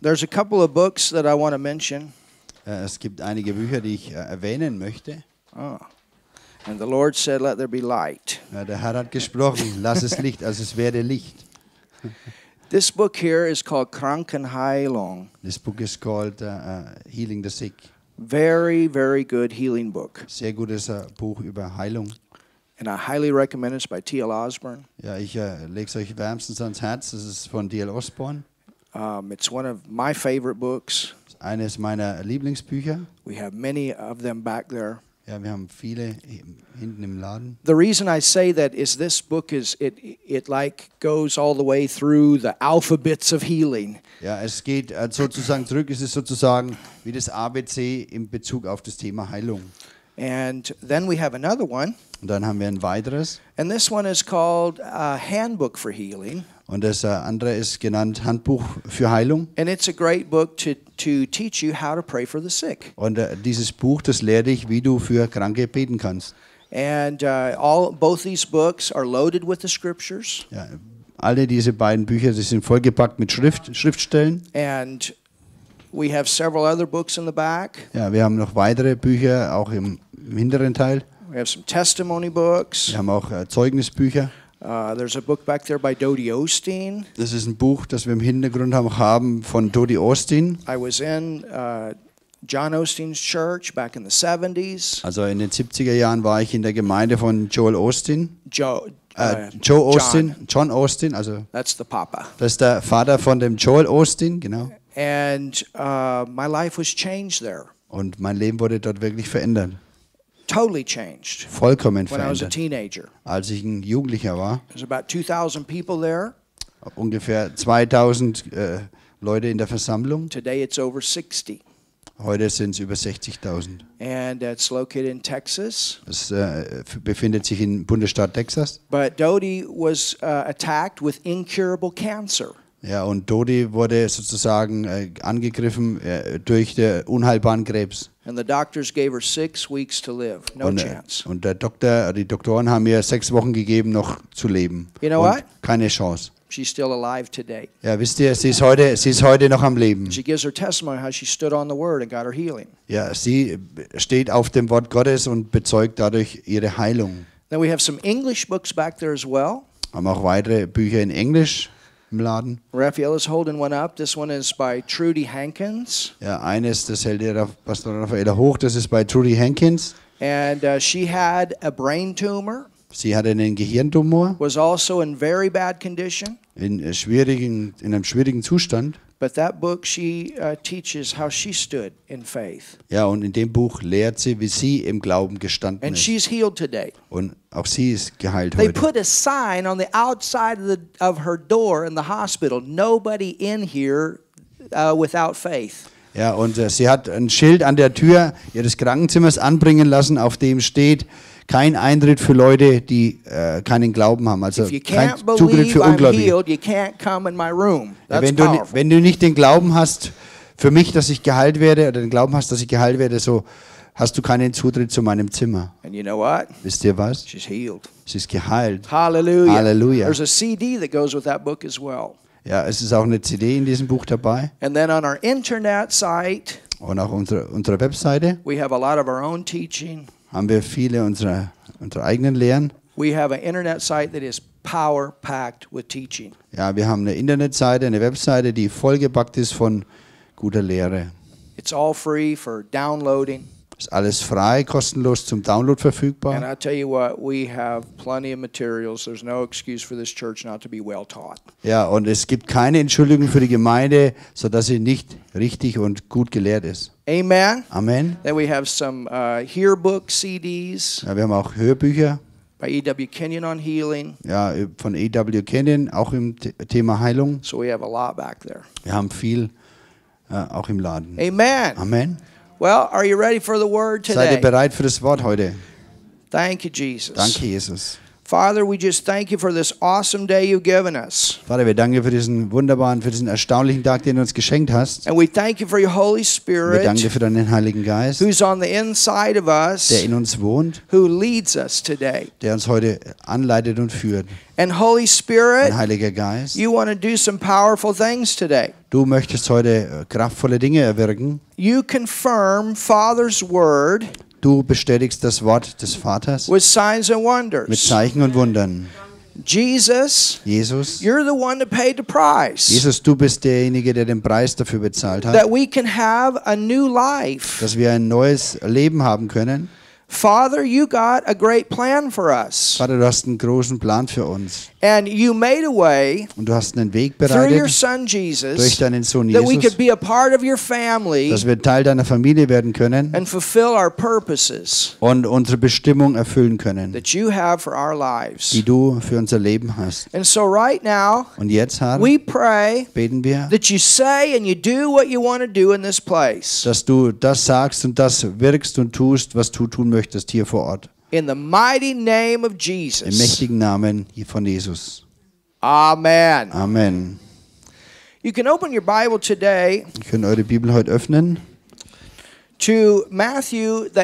There's a couple of books that I want to mention. Es gibt einige Bücher, die ich erwähnen möchte. Oh. And the Lord said, "Let there be light." Der Herr hat gesprochen, lass es Licht, also es werde Licht. This book here is called Krankenheilung. This book is called Healing the Sick. Very, very good healing book. Sehr gutes Buch über Heilung. And I highly recommend it by T.L. Osborne. Ja, ich lege es euch wärmstens ans Herz. Das ist von T.L. Osborne. It's one of my favorite books. Eines meiner Lieblingsbücher. We have many of them back there. Ja, wir haben viele hinten im Laden. The reason I say that is this book is it like goes all the way through the alphabets of healing. Ja, es geht sozusagen zurück. Es ist sozusagen wie das ABC in Bezug auf das Thema Heilung. And then we have another one. Und dann haben wir ein weiteres. And this one is called Handbook for Healing. Und das andere ist genannt Handbuch für Heilung. And it's a great book to teach you how to pray for the sick. Und dieses Buch, das lehrt dich, wie du für Kranke beten kannst. And both these books are loaded with the scriptures. Ja, alle diese beiden Bücher, die sind vollgepackt mit Schriftstellen. And we have several other books in the back. Ja, wir haben noch weitere Bücher auch im hinteren Teil. We have some testimony books. Wir haben auch Zeugnisbücher. There's a book back there by Dodie Osteen. Das ist ein Buch, das wir im Hintergrund haben von Dodie Osteen. I was in John Osteen's church back in the 70s. Also in den 70er Jahren war ich in der Gemeinde von Joel Osteen. Joe Osteen, John Osteen, also that's the Papa. Das ist der Vater von dem Joel Osteen, genau. And my life was changed there. Und mein Leben wurde dort wirklich verändert. Totally changed. Vollkommen verändert. When I was a teenager. Als ich ein Jugendlicher war. There's about 2,000 people there. Ungefähr 2,000 Leute in der Versammlung. Today it's over 60. Heute sind es über 60.000. And it's located in Texas. Es befindet sich im Bundesstaat Texas. But Dodie was attacked with incurable cancer. Ja, und Dodie wurde sozusagen angegriffen durch den unheilbaren Krebs. And the doctors gave her 6 weeks to live. No chance. Und die Doktoren haben ihr 6 Wochen gegeben, noch zu leben. You know what? Keine Chance. She's still alive today. Ja, wisst ihr, sie ist heute noch am Leben. She gives her testimony how she stood on the word and got her healing. Ja, sie steht auf dem Wort Gottes und bezeugt dadurch ihre Heilung. Then we have some English books back there as well. Haben auch weitere Bücher in Englisch im Laden. Raphael is holding one up. This one is by Trudy Hankins. Ja, eines, das hält der Pastor Raphael hoch. Das ist bei Trudy Hankins. And she had a brain tumor. Sie hatte einen Gehirntumor. Was also in very bad condition. In einem schwierigen Zustand. But that book she teaches how she stood in faith. Ja, und in dem Buch lehrt sie, wie sie im Glauben gestanden ist. And she's healed today. Und auch sie ist geheilt heute. They put a sign on the outside of her door in the hospital. Nobody in here without faith. Ja, und sie hat ein Schild an der Tür ihres Krankenzimmers anbringen lassen, auf dem steht: Kein Eintritt für Leute, die keinen Glauben haben, also kein Zutritt für Ungläubige. Wenn du nicht den Glauben hast, für mich, dass ich geheilt werde, oder den Glauben hast, dass ich geheilt werde, so hast du keinen Zutritt zu meinem Zimmer. Wisst ihr was? Sie ist geheilt. Halleluja. Halleluja. There's a CD that goes with that book as well. Ja, es ist auch eine CD in diesem Buch dabei. And then on our internet site. Und auch unsere Webseite. We have a lot of our own teaching. Haben wir viele unserer eigenen Lehren. We have an internet site that is power packed with teaching. Ja, wir haben eine Internetseite, eine Webseite, die vollgepackt ist von guter Lehre. It's all free for downloading. Ist alles frei, kostenlos zum Download verfügbar. And I tell you what, we have plenty of materials. There's no excuse for this church not to be well taught. Ja, und es gibt keine Entschuldigung für die Gemeinde, sodass sie nicht richtig und gut gelehrt ist. Amen. Amen. Then we have some Hearbook CDs. Ja, wir haben auch Hörbücher. By E.W. Kenyon on healing. Ja, von E.W. Kenyon auch im Thema Heilung. So we have a lot back there. Wir haben viel auch im Laden. Amen. Amen. Well, are you ready for the word today? Seid ihr bereit für das Wort heute? Thank you, Jesus. Danke, Jesus. Father, we just thank you for this awesome day you've given us. Vater, wir danken dir für diesen wunderbaren, für diesen erstaunlichen Tag, den du uns geschenkt hast. And we thank you for your Holy Spirit. Wir danken dir für deinen Heiligen Geist, who's on the inside of us, der in uns wohnt, who leads us today, der uns heute anleitet und führt. And Holy Spirit, und Heiliger Geist, you want to do some powerful things today. Du möchtest heute kraftvolle Dinge erwirken. You confirm Father's word. Du bestätigst das Wort des Vaters with signs and wonders. Mit Zeichen und Wundern. Jesus, you're the one that paid the price. Jesus, du bist derjenige, der den Preis dafür bezahlt hat. That we can have a new life. Dass wir ein neues Leben haben können. Father, you got a great plan for us. Vater, du hast einen großen Plan für uns. And you made a way. Und du hast einen Weg bereitet. Through your son Jesus. Durch deinen Sohn Jesus. That we could be a part of your family. Dass wir Teil deiner Familie werden können. And fulfill our purposes. Und unsere Bestimmung erfüllen können. That you have for our lives. Die du für unser Leben hast. And so right now. Und jetzt, Herr, we pray. Beten wir. That you say and you do what you want to do in this place. Dass du das sagst und das wirkst und tust, was du tun möchtest hier vor Ort. In the mighty name of Jesus. Im mächtigen Namen von Jesus. Amen. Amen. You can open your Bible today. Ihr könnt eure Bibel heute öffnen. To Matthew the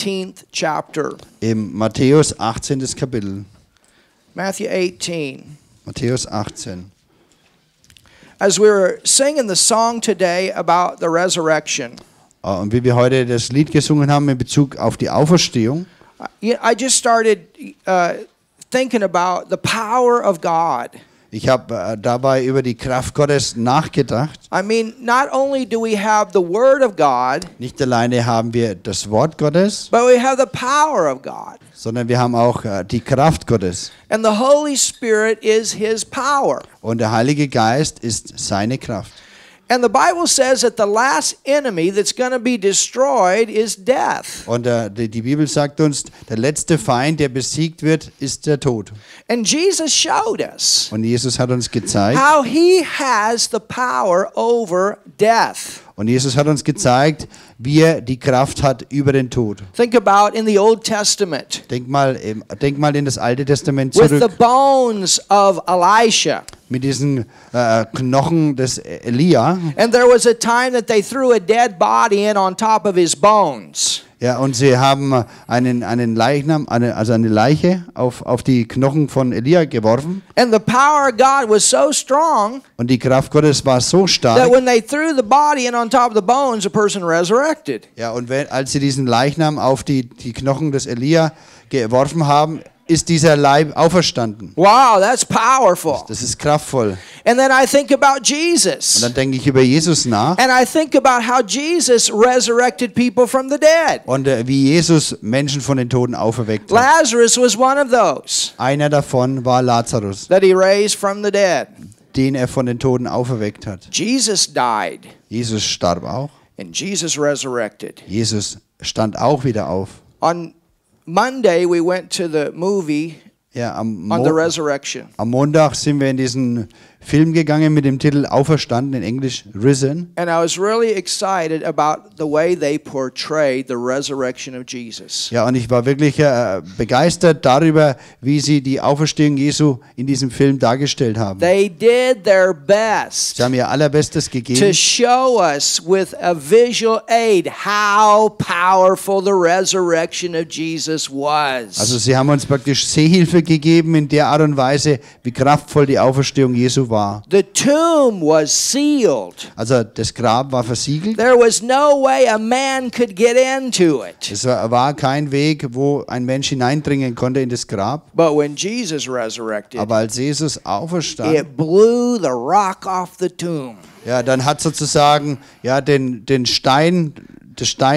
18th chapter. Im Matthäus 18. Kapitel. Matthew 18. Matthäus 18. As we were singing the song today about the resurrection. Und wie wir heute das Lied gesungen haben in Bezug auf die Auferstehung. Ich habe dabei über die Kraft Gottes nachgedacht. Nicht alleine haben wir das Wort Gottes, but we have the power of God. Sondern wir haben auch die Kraft Gottes. And the Holy Spirit is his power. Und der Heilige Geist ist seine Kraft. And the Bible says that the last enemy that's going to be destroyed is death. Und die Bibel sagt uns, der letzte Feind, der besiegt wird, ist der Tod. And Jesus showed us. Und Jesus hat uns gezeigt, how he has the power over death. Und Jesus hat uns gezeigt, wie er die Kraft hat über den Tod. Think about in the Old Testament. Denk mal in das Alte Testament zurück. With the bones of Elisha. Mit diesen Knochen des Elia. And there was a time that they threw a dead body in on top of his bones. Ja, und sie haben einen Leichnam, eine Leiche auf die Knochen von Elia geworfen. And the power of God was so strong. Und die Kraft Gottes war so stark. That when they threw the body in on top of the bones, a person resurrected. Ja, und als sie diesen Leichnam auf die Knochen des Elia geworfen haben, ist dieser Leib auferstanden. Wow, that's powerful. Das ist kraftvoll. And then I think about Jesus. Und dann denke ich über Jesus nach. And I think about how Jesus resurrected people from the dead. Und wie Jesus Menschen von den Toten auferweckt hat. Lazarus was one of those. Einer davon war Lazarus. That he raised from the dead. Den er von den Toten auferweckt hat. Jesus died. Jesus starb auch. And Jesus resurrected. Jesus stand auch wieder auf. On Monday we went to the movie on the resurrection. Am Montag sind wir in diesen Film gegangen mit dem Titel Auferstanden, in Englisch Risen. And I was really excited about the way they portrayed the resurrection of Jesus. Ja, und ich war wirklich begeistert darüber, wie sie die Auferstehung Jesu in diesem Film dargestellt haben. They did their best. Sie haben ihr allerbestes gegeben. To show us with a visual aid how powerful the resurrection of Jesus was. Also sie haben uns praktisch Sehhilfe gegeben in der Art und Weise, wie kraftvoll die Auferstehung Jesu war. The tomb was sealed. Also das Grab war versiegelt. There was no way a man could get into it. Es war kein Weg, wo ein Mensch hineindringen konnte in das Grab. But when Jesus resurrected, aber als Jesus auferstand, it blew the rock off the tomb. Ja, dann hat sozusagen den Stein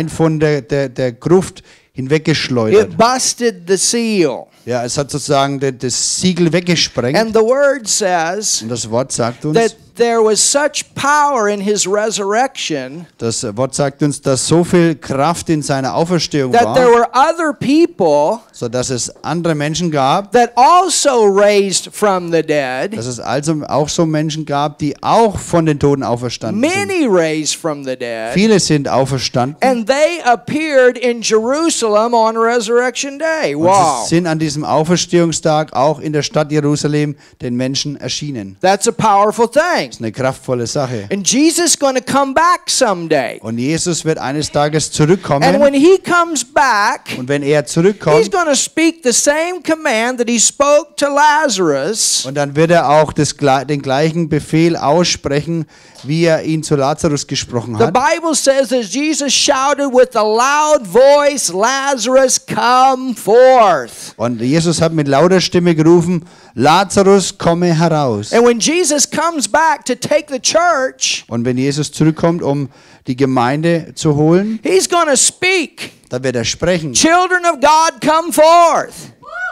von der Gruft hinweggeschleudert. It busted the seal. Ja, es hat sozusagen das Siegel weggesprengt. And the word says, und das Wort sagt uns, that there was such power in his resurrection. Das Wort sagt uns, dass so viel Kraft in seiner Auferstehung war. That there were other people, so dass es andere Menschen gab, that also raised from the dead. Dass es also auch so Menschen gab, die auch von den Toten auferstanden sind. Many raised from the dead. Viele sind auferstanden. And they appeared in Jerusalem on Resurrection Day. Wow. Und sie sind an diesem Auferstehungstag auch in der Stadt Jerusalem den Menschen erschienen. That's a powerful thing. Das ist eine kraftvolle Sache. And Jesus going to come back someday. Und Jesus wird eines Tages zurückkommen. And when he comes back, und wenn er zurückkommt, he's going to speak the same command that he spoke to Lazarus. Und dann wird er auch den gleichen Befehl aussprechen, wie er ihn zu Lazarus gesprochen hat. The Bible says that Jesus shouted with a loud voice, Lazarus, come forth. Und Jesus hat mit lauter Stimme gerufen, Lazarus, komme heraus. And when Jesus comes back to take the church, und wenn Jesus zurückkommt, um die Gemeinde zu holen, he's going to speak. Da wird er sprechen. Children of God, come forth.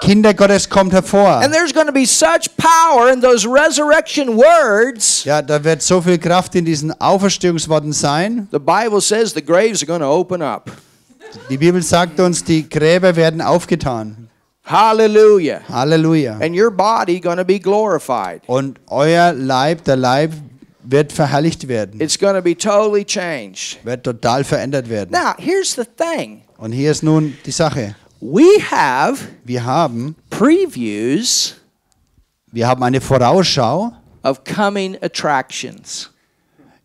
Kinder Gottes, kommt hervor. And there's going to be such power in those resurrection words. Ja, da wird so viel Kraft in diesen Auferstehungsworten sein. The Bible says the graves are going to open up. Die Bibel sagt uns, die Gräber werden aufgetan. Hallelujah. Hallelujah. And your body going to be glorified. Und euer Leib, der Leib wird verherrlicht werden. It's going to be totally changed. Wird total verändert werden. Now, here's the thing. Und hier ist nun die Sache. Wir haben Previews. Wir haben eine Vorausschau. Of coming attractions.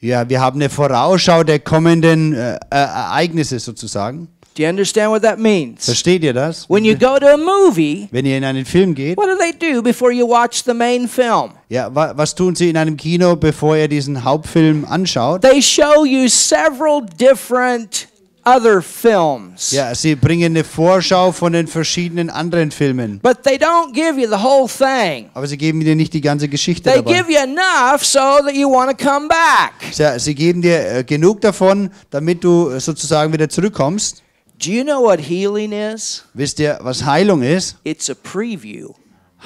Ja, wir haben eine Vorausschau der kommenden Ereignisse sozusagen. Do you understand what that means? Versteht ihr das? When you go to a movie, wenn ihr in einen Film geht, what do they do before you watch the main film? Ja, was tun sie in einem Kino, bevor ihr diesen Hauptfilm anschaut? They show you several different other films. Ja, sie bringen eine Vorschau von den verschiedenen anderen Filmen. But they don't give you the whole thing. Aber sie geben dir nicht die ganze Geschichte dabei. They give you enough so that you want to come back. Ja, sie geben dir genug davon, damit du sozusagen wieder zurückkommst. Do you know what healing is? Wisst ihr, was Heilung ist? It's a preview.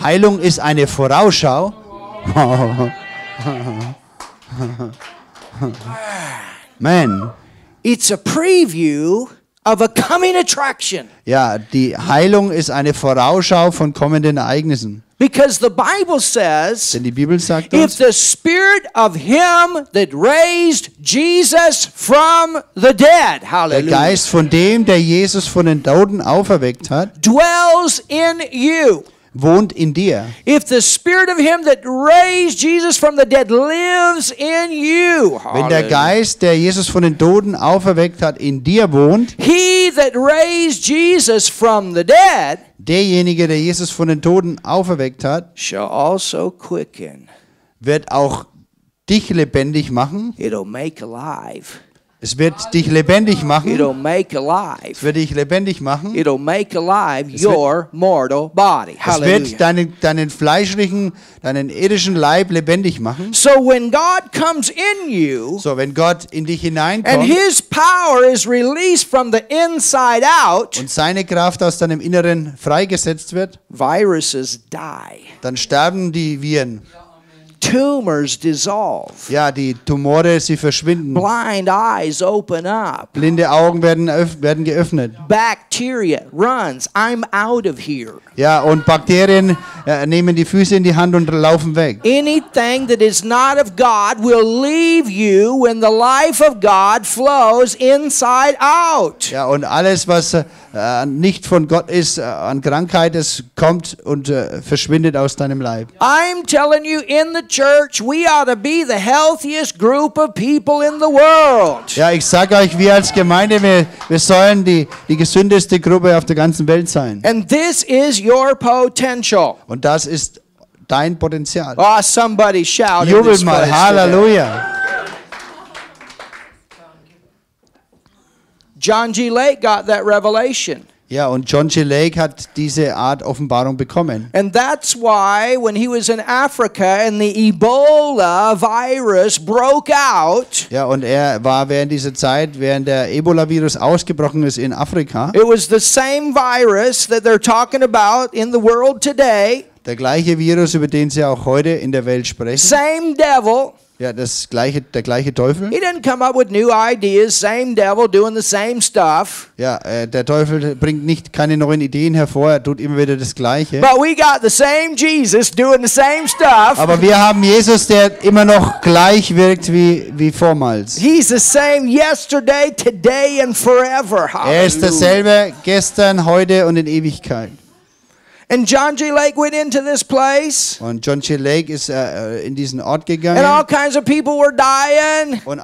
Heilung ist eine Vorausschau. Man. It's a preview of a coming attraction. Ja, die Heilung ist eine Vorausschau von kommenden Ereignissen. Because the Bible says, denn die Bibel sagt uns, if the spirit of him that raised Jesus from the dead, hallelujah, der Geist von dem, der Jesus von den Toten auferweckt hat, dwells in you. Wohnt in dir. If the spirit of him that raised Jesus from the dead lives in you. Wenn der Geist, der Jesus von den Toten auferweckt hat, in dir wohnt. He that raised Jesus from the dead. Derjenige, der Jesus von den Toten auferweckt hat, shall also quicken. Wird auch dich lebendig machen. It'll make alive. Es wird dich lebendig machen. It'll make alive. Es wird dich lebendig machen. It'll make alive your mortal body. Hallelujah. Es wird deinen fleischlichen, deinen irdischen Leib lebendig machen. So when God comes in you, so wenn Gott in dich hineinkommt, and his power is released from the inside out, und seine Kraft aus deinem Inneren freigesetzt wird, viruses die. Dann sterben die Viren. Tumors dissolve. Ja, die Tumore, sie verschwinden. Blind eyes open up. Blinde Augen werden geöffnet. Bacteria runs. I'm out of here. Ja, und Bakterien nehmen die Füße in die Hand und laufen weg. Anything that is not of God will leave you when the life of God flows inside out. Ja, und alles, was nicht von Gott ist, an Krankheit, es kommt und verschwindet aus deinem Leib. I'm telling you, in the church we ought to be the healthiest group of people in the world. Ja, ich sage euch, wir als Gemeinde, wir sollen die gesündeste Gruppe auf der ganzen Welt sein. And this is your potential. Und das ist dein Potenzial. Oh, somebody shout! Jubel mal, Halleluja! John G. Lake got that revelation. Ja, und John G. Lake hat diese Art Offenbarung bekommen. And that's why when he was in Africa and the Ebola virus broke out. Ja, und er war während dieser Zeit, während der Ebola-Virus ausgebrochen ist in Afrika. It was the same virus that they're talking about in the world today. Der gleiche Virus, über den sie auch heute in der Welt sprechen. Same devil. Ja, der gleiche Teufel. He didn't come up with new ideas, same devil doing the same stuff. Ja, der Teufel bringt keine neuen Ideen hervor, er tut immer wieder das Gleiche. But we got the same Jesus doing the same stuff. Aber wir haben Jesus, der immer noch gleich wirkt wie vormals. He's the same yesterday, today and forever. Hallelujah. Er ist dasselbe gestern, heute und in Ewigkeit. And John G. Lake went into this place. Und John G. Lake ist in diesen Ort gegangen. And all kinds of people were dying. Und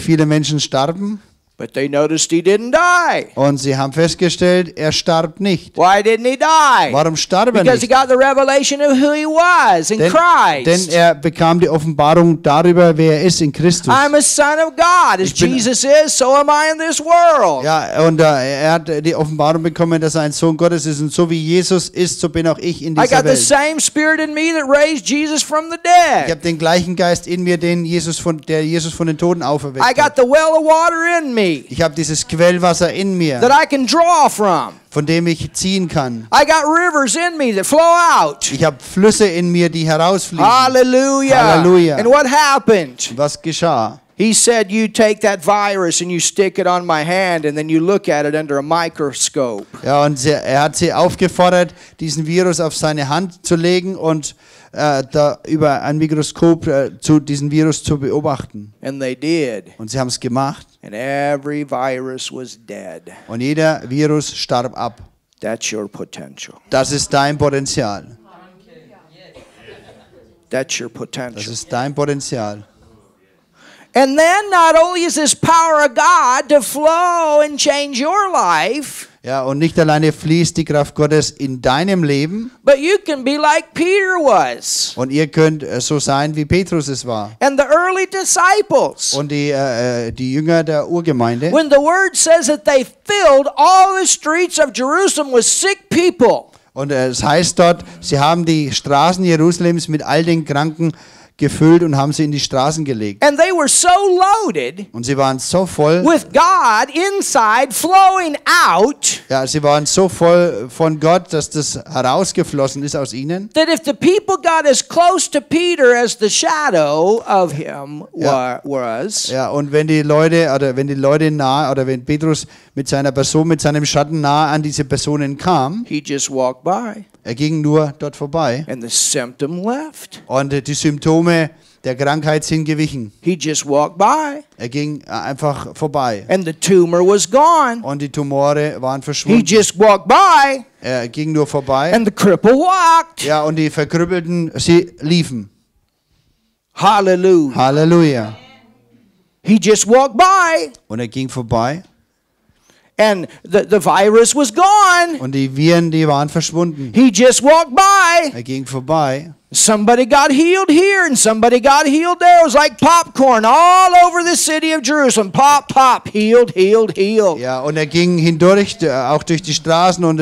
viele Menschen starben. But they noticed he didn't die. Und sie haben festgestellt, er starb nicht. Why didn't he die? Warum starb er nicht? Because he got the revelation of who he was in Christ. Denn er bekam die Offenbarung darüber, wer er ist in Christus. I'm a son of God. As Jesus is, so am I in this world. Ja, und er hat die Offenbarung bekommen, dass er ein Sohn Gottes ist, und so wie Jesus ist, so bin auch ich in dieser Welt. I got the same spirit in me that raised Jesus from the dead. Ich habe den gleichen Geist in mir, der Jesus von den Toten auferweckt hat. I got the well of water in me. Ich habe dieses Quellwasser in mir, that I can draw from. Von dem ich ziehen kann. I got rivers in me that flow out. Ich habe Flüsse in mir, die herausfließen. Halleluja. Halleluja. And what happened? Was geschah? He said, you take that virus and you stick it on my hand and then you look at it under a microscope. Ja, und er hat sie aufgefordert, diesen Virus auf seine Hand zu legen und da über ein Mikroskop diesen Virus zu beobachten. And they did. Und sie haben es gemacht. And every virus was dead. Und jeder Virus starb ab. That's your potential. Das ist dein Potenzial. That's your potential. Das ist dein Potenzial. And then not only is this power of God to flow and change your life. Ja, und nicht alleine fließt die Kraft Gottes in deinem Leben. But you can be like Peter was. Und ihr könnt so sein wie Petrus es war. And the early disciples. Und die Jünger der Urgemeinde. When the word says that they filled all the streets of Jerusalem with sick people. Und es heißt dort, sie haben die Straßen Jerusalems mit all den Kranken gefüllt und haben sie in die Straßen gelegt. And they were so loaded. Und sie waren so voll. With God inside flowing out. Ja, sie waren so voll von Gott, dass das herausgeflossen ist aus ihnen. That if the people got as close to Peter as the shadow of him was. Ja, und wenn Petrus mit seinem Schatten nahe an diese Personen kam, he just walked by. Er ging nur dort vorbei. And the symptom left. Und die Symptome der Krankheit sind gewichen. He just walked by. Er ging einfach vorbei. And the tumor was gone. Und die Tumore waren verschwunden. He just walked by. Er ging nur vorbei. And the cripple walked. Ja, und die Verkrüppelten, sie liefen. Halleluja. Halleluja. He just walked by. Und er ging vorbei. And the virus was gone. Und die Viren, die waren verschwunden. He just walked by. Er ging vorbei. Somebody got healed here and somebody got healed there. It was like popcorn all over the city of Jerusalem. Pop, pop, healed, healed, healed. Ja, und er ging hindurch, auch durch die Straßen, und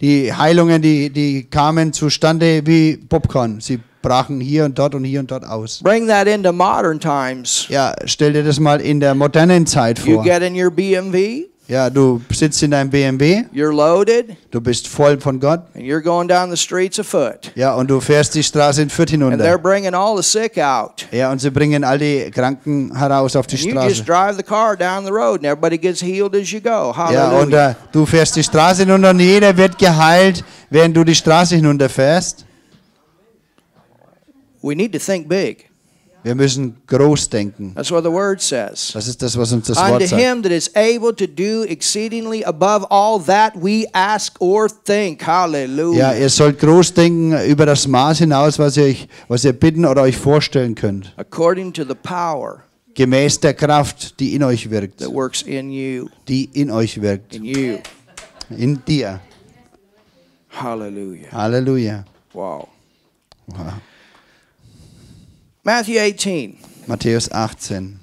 die Heilungen, die kamen zustande wie Popcorn. Sie brachen hier und dort aus. Bring that into modern times. Ja, stell dir das mal in der modernen Zeit vor. You get in your BMW. Ja, du sitzt in deinem BMW. You're loaded. Du bist voll von Gott. And you're going down the streets afoot. Ja, und du fährst die Straße in Fürth hinunter. And they're bringing all the sick out. Ja, und sie bringen all die Kranken heraus auf die Straße. You just drive the car down the road and everybody gets healed as you go. Hallelujah. Ja, und du fährst die Straße hinunter und jeder wird geheilt, während du die Straße hinunterfährst. We need to think big. Wir müssen groß denken. That's what the word says. Das ist das, was uns das Wort sagt. Unto him that is able to do exceedingly above all that we ask or think. Hallelujah. Ja, ihr sollt groß denken über das Maß hinaus, was ihr bitten oder euch vorstellen könnt. According to the power. Gemäß der Kraft, die in euch wirkt. That works in you. Die in euch wirkt. In you. In dir. Hallelujah. Halleluja. Wow. Wow. Matthew 18. Matthäus 18.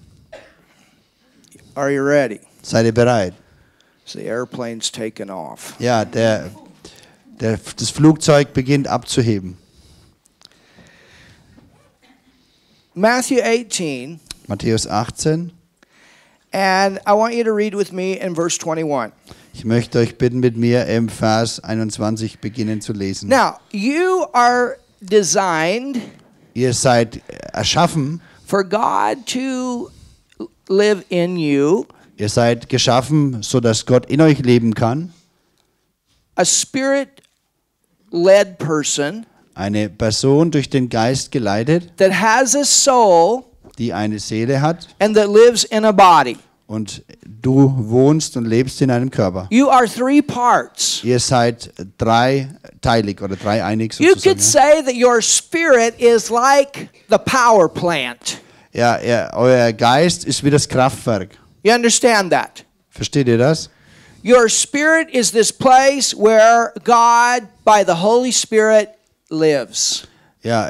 Are you ready? Seid ihr bereit? The airplane's taken off. Ja, das Flugzeug beginnt abzuheben. Matthew 18. Matthäus 18. And I want you to read with me in verse 21. Ich möchte euch bitten, mit mir im Vers 21 beginnen zu lesen. Now, you are designed. Ihr seid erschaffen. For God to live in you. Ihr seid geschaffen, so dass Gott in euch leben kann. A spirit-led person. Eine Person durch den Geist geleitet. That has a soul. Die eine Seele hat. And that lives in a body. Und du wohnst und lebst in einem Körper. You are three parts. Ihr seid dreiteilig oder dreieinig sozusagen. You could say that your spirit is like the power plant. Ja, euer Geist ist wie das Kraftwerk. You understand that? Versteht ihr das? Your spirit is this place where God by the Holy Spirit lives. Ja,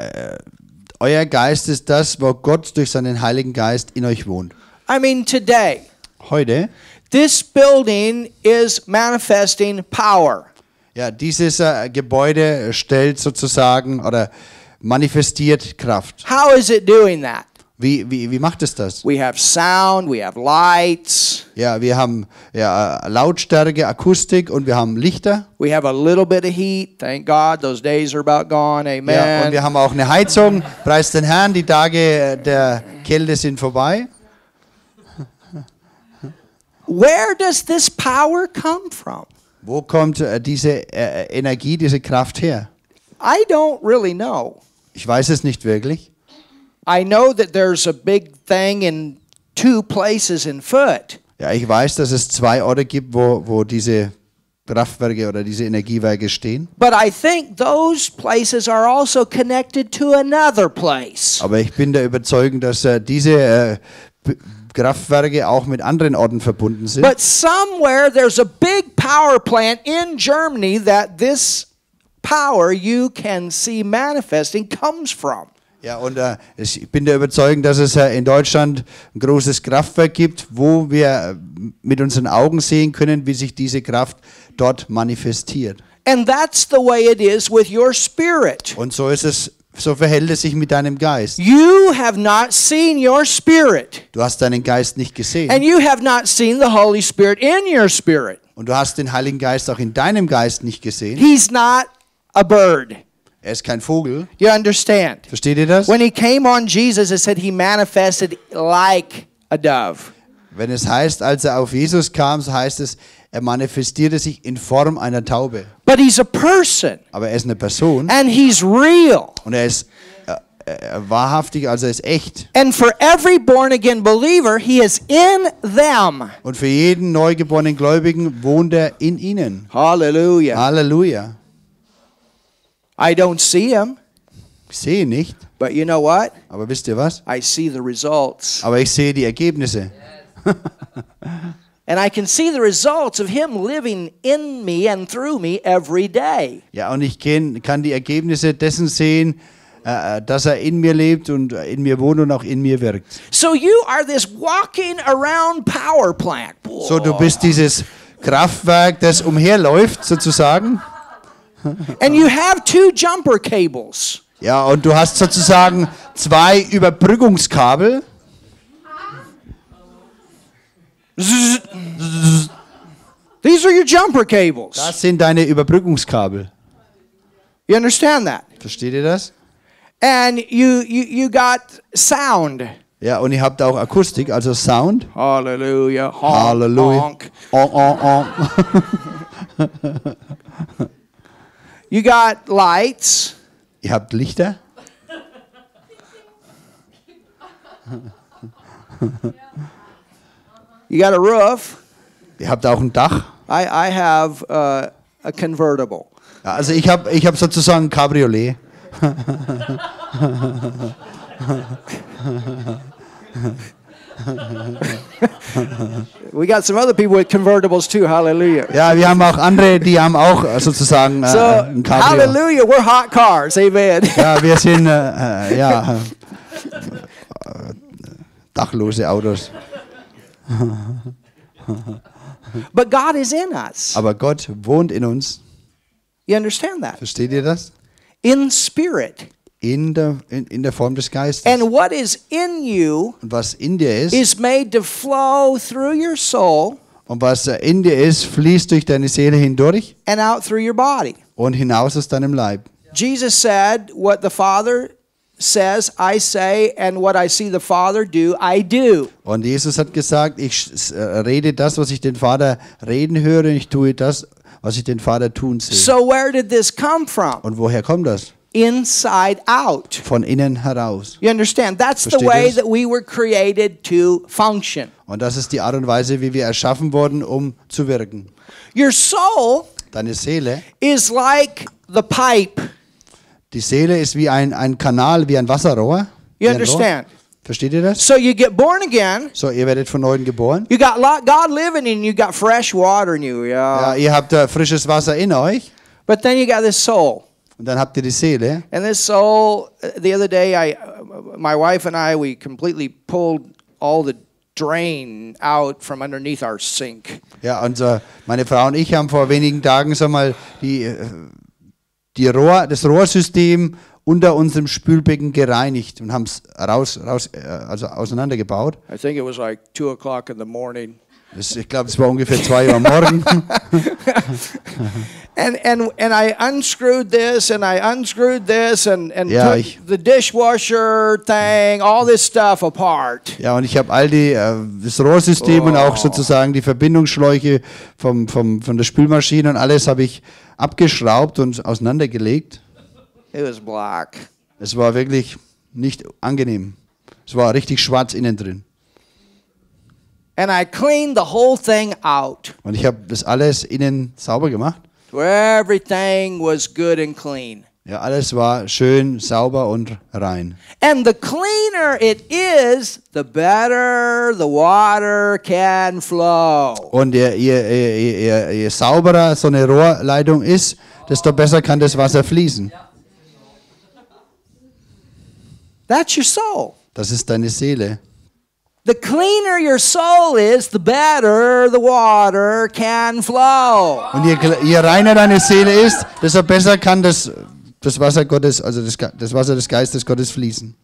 euer Geist ist das, wo Gott durch seinen Heiligen Geist in euch wohnt. I mean today. Heute. This building is manifesting power. Ja, dieses Gebäude stellt sozusagen oder manifestiert Kraft. How is it doing that? Wie macht es das? We have sound, we have lights. Ja, wir haben Lautstärke, Akustik und wir haben Lichter. We have a little bit of heat. Thank God, those days are about gone. Amen. Ja, und wir haben auch eine Heizung. Preis den Herrn, die Tage der Kälte sind vorbei. Where does this power come from? Wo kommt diese Energie, diese Kraft her? I don't really know. Ich weiß es nicht wirklich. I know that there's a big thing in two places in Fürth. Ja, ich weiß, dass es zwei Orte gibt, wo diese Kraftwerke oder diese Energiewerke stehen. But I think those places are also connected to another place. Aber ich bin der Überzeugung, dass diese Kraftwerke auch mit anderen Orten verbunden sind. But somewhere there's a big power plant in Germany that this power you can see manifesting comes from. Ja, und ich bin der Überzeugung, dass es in Deutschland ein großes Kraftwerk gibt, wo wir mit unseren Augen sehen können, wie sich diese Kraft dort manifestiert. And that's the way it is with your spirit. Und so ist es. So verhält es sich mit deinem Geist. You have not seen your spirit. Du hast deinen Geist nicht gesehen. And you have not seen the Holy Spirit in your spirit. Und du hast den Heiligen Geist auch in deinem Geist nicht gesehen. He's not a bird. Er ist kein Vogel. You understand? Versteht ihr das? When he came on Jesus, it said he manifested like a dove. Wenn es heißt, als er auf Jesus kam, so heißt es, er manifestierte sich in Form einer Taube. But he's a person. Aber er ist eine Person. And he's real. Und er ist wahrhaftig, also er ist echt. And for every born again believer, he is in them. Und für jeden neugeborenen Gläubigen wohnt er in ihnen. Halleluja. Halleluja. I don't see him. Ich sehe nicht. But you know what? Aber wisst ihr was? I see the results. Aber ich sehe die Ergebnisse. Yes. And I can see the results of him living in me and through me every day. Ja, und ich kann die Ergebnisse dessen sehen, dass er in mir lebt und in mir wohnt und auch in mir wirkt. So you are this walking around power plant. Boah. So du bist dieses Kraftwerk, das umherläuft sozusagen. And you have two jumper cables. Ja, und du hast sozusagen zwei Überbrückungskabel. These are your jumper cables. Das sind deine Überbrückungskabel. You understand that? Versteht ihr das? And you got sound. Ja, und ihr habt auch Akustik, also Sound. Halleluja. Halleluja. You got lights. Ihr habt Lichter. You got a roof. Ihr habt auch ein Dach. I have a convertible. Also ich hab sozusagen ein Cabriolet. We got some other people with convertibles too. Hallelujah. Ja, wir haben auch andere, die haben auch sozusagen ein Cabrio. Hallelujah, we're hot cars. Amen. Ja, wir sind dachlose Autos. But God is in us. Aber Gott wohnt in uns. You understand that? Versteht ihr das? In spirit. In der Form des Geistes. And what is in you? Und was in dir ist? Is made to flow through your soul. Und was in dir ist, fließt durch deine Seele hindurch. And out through your body. Und hinaus aus deinem Leib. Jesus said, "What the Father says, I say, and what I see the Father do, I do." Und Jesus hat gesagt, ich rede das, was ich den Vater reden höre, und ich tue das, was ich den Vater tun sehe. So where did this come from? Und woher kommt das? inside out. Von innen heraus. You understand? That's the way that we were created to function. Und das ist die Art und Weise, wie wir erschaffen wurden, um zu wirken. Your soul, deine Seele, is like the pipe. Die Seele ist wie ein Kanal, wie ein Wasserrohr. You understand? Versteht ihr das? So you get born again. So ihr werdet von neuem geboren. You got God living in you, you got fresh water in you. Yeah. Ja, ihr habt frisches Wasser in euch. But then you got this soul. Und dann habt ihr die Seele. And this soul, the other day, my wife and I, we completely pulled all the drain out from underneath our sink. Ja, unser, meine Frau und ich haben vor wenigen Tagen so mal das Rohrsystem unter unserem Spülbecken gereinigt und haben es also auseinandergebaut. I think it was like 2 o'clock in the morning. Ich glaube, es war ungefähr 2 Uhr morgens. And I unscrewed this and I unscrewed this and ja, took the dishwasher thing, all this stuff apart. Ja, und ich habe all die das Rohrsystem und auch sozusagen die Verbindungsschläuche von der Spülmaschine und alles habe ich abgeschraubt und auseinandergelegt. It was black. Es war wirklich nicht angenehm. Es war richtig schwarz innen drin. And I cleaned the whole thing out. Und ich habe das alles innen sauber gemacht. Where everything was good and clean. Ja, alles war schön, sauber und rein. And the cleaner it is, the better the water can flow. Und je sauberer so eine Rohrleitung ist, desto besser kann das Wasser fließen. That's your soul. Das ist deine Seele. The cleaner your soul is, the better the water can flow. Und je reiner deine Seele ist, desto besser kann das Wasser Gottes, also das Wasser des Geistes Gottes fließen.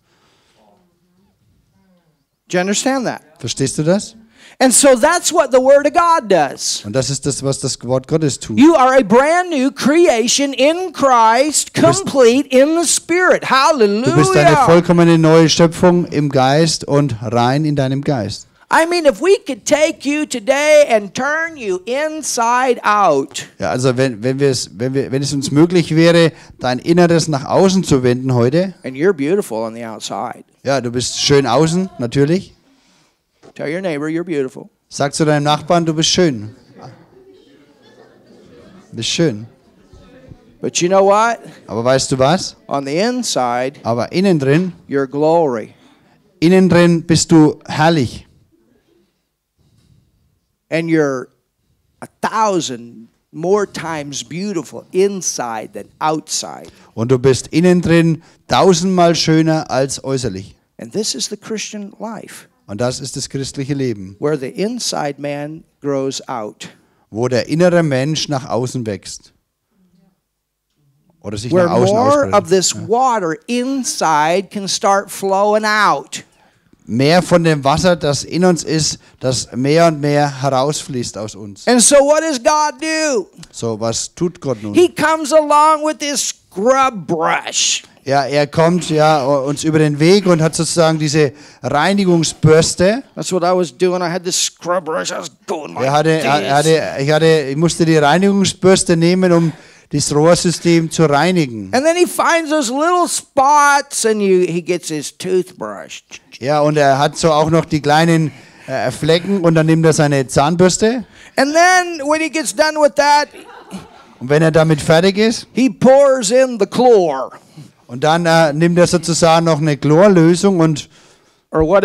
Do you understand that? Verstehst du das? And so that's what the Word of God does. Und das ist das, was das Wort Gottes tut. You are a brand new creation in Christ, complete in the Spirit. Hallelujah. Du bist eine vollkommene neue Schöpfung im Geist und rein in deinem Geist. I mean, if we could take you today and turn you inside out. Ja, also wenn es uns möglich wäre, dein Inneres nach außen zu wenden heute. And you're beautiful on the outside. Ja, du bist schön außen, natürlich. Tell your neighbor you're beautiful. Sag zu deinem Nachbarn, du bist schön. Du bist schön. But you know what? Aber weißt du was? On the inside, aber innen drin, your glory. Innen drin bist du herrlich. And you're 1,000 more times beautiful inside than outside. Und du bist innen drin 1000-mal schöner als äußerlich. And this is the Christian life. Und das ist das christliche Leben, where the inside man grows out. Wo der innere Mensch nach außen wächst oder sich where nach außen ausbreitet. More of this water inside can start flowing out. Mehr von dem Wasser, das in uns ist, das mehr und mehr herausfließt aus uns. And so what does God do? So was tut Gott nun? He comes along with his scrub brush. Ja, er kommt ja uns über den Weg und hat sozusagen diese Reinigungsbürste. That's what I was doing. I had this scrub brush. I was going like ich musste die Reinigungsbürste nehmen, um das Rohrsystem zu reinigen. And then he finds those little spots and he gets his toothbrush. Ja, und er hat so auch noch die kleinen Flecken und dann nimmt er seine Zahnbürste. And then when he gets done with that, und wenn er damit fertig ist, he pours in the chlor. Und dann nimmt er sozusagen noch eine Chlorlösung und oder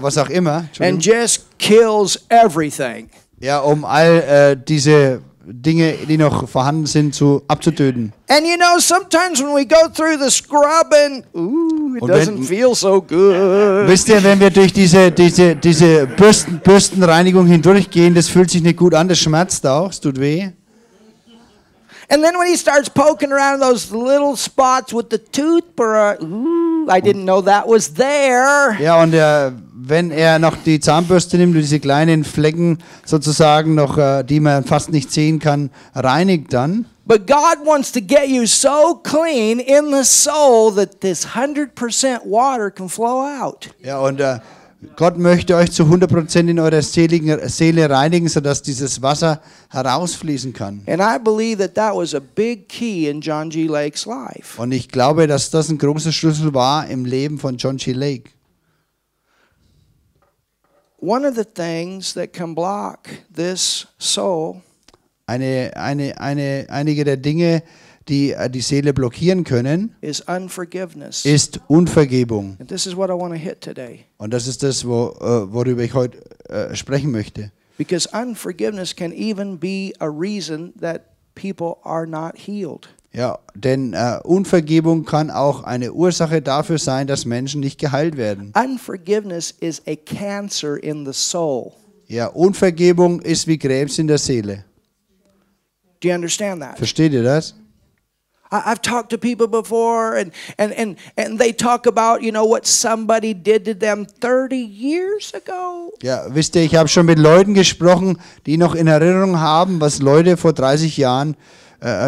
was auch immer. And just kills everything. Ja, um all diese Dinge, die noch vorhanden sind, abzutöten. And you know, sometimes when we go through the scrubbing, it doesn't feel so good. Wisst ihr, wenn wir durch diese Bürstenreinigung hindurchgehen, das fühlt sich nicht gut an, das schmerzt auch, es tut weh. And then when he starts poking around those little spots with the toothbrush, I didn't know that was there. Ja, und wenn er noch die Zahnbürste nimmt und diese kleinen Flecken sozusagen noch, die man fast nicht sehen kann, reinigt dann. But God wants to get you so clean in the soul that this 100% water can flow out. Ja, und Gott möchte euch zu 100% in eurer Seele reinigen, sodass dieses Wasser herausfließen kann. Und ich glaube, dass das ein großer Schlüssel war im Leben von John G. Lake. Einige der Dinge, die die Seele blockieren können, ist Unvergebung. Und das ist das, worüber ich heute sprechen möchte. Ja, denn Unvergebung kann auch eine Ursache dafür sein, dass Menschen nicht geheilt werden. Ja, Unvergebung ist wie Krebs in der Seele. Versteht ihr das? I've talked to people before and they talk about, you know, what somebody did to them 30 years ago. Ja, wisst ihr, ich habe schon mit Leuten gesprochen, die noch in Erinnerung haben, was Leute vor 30 Jahren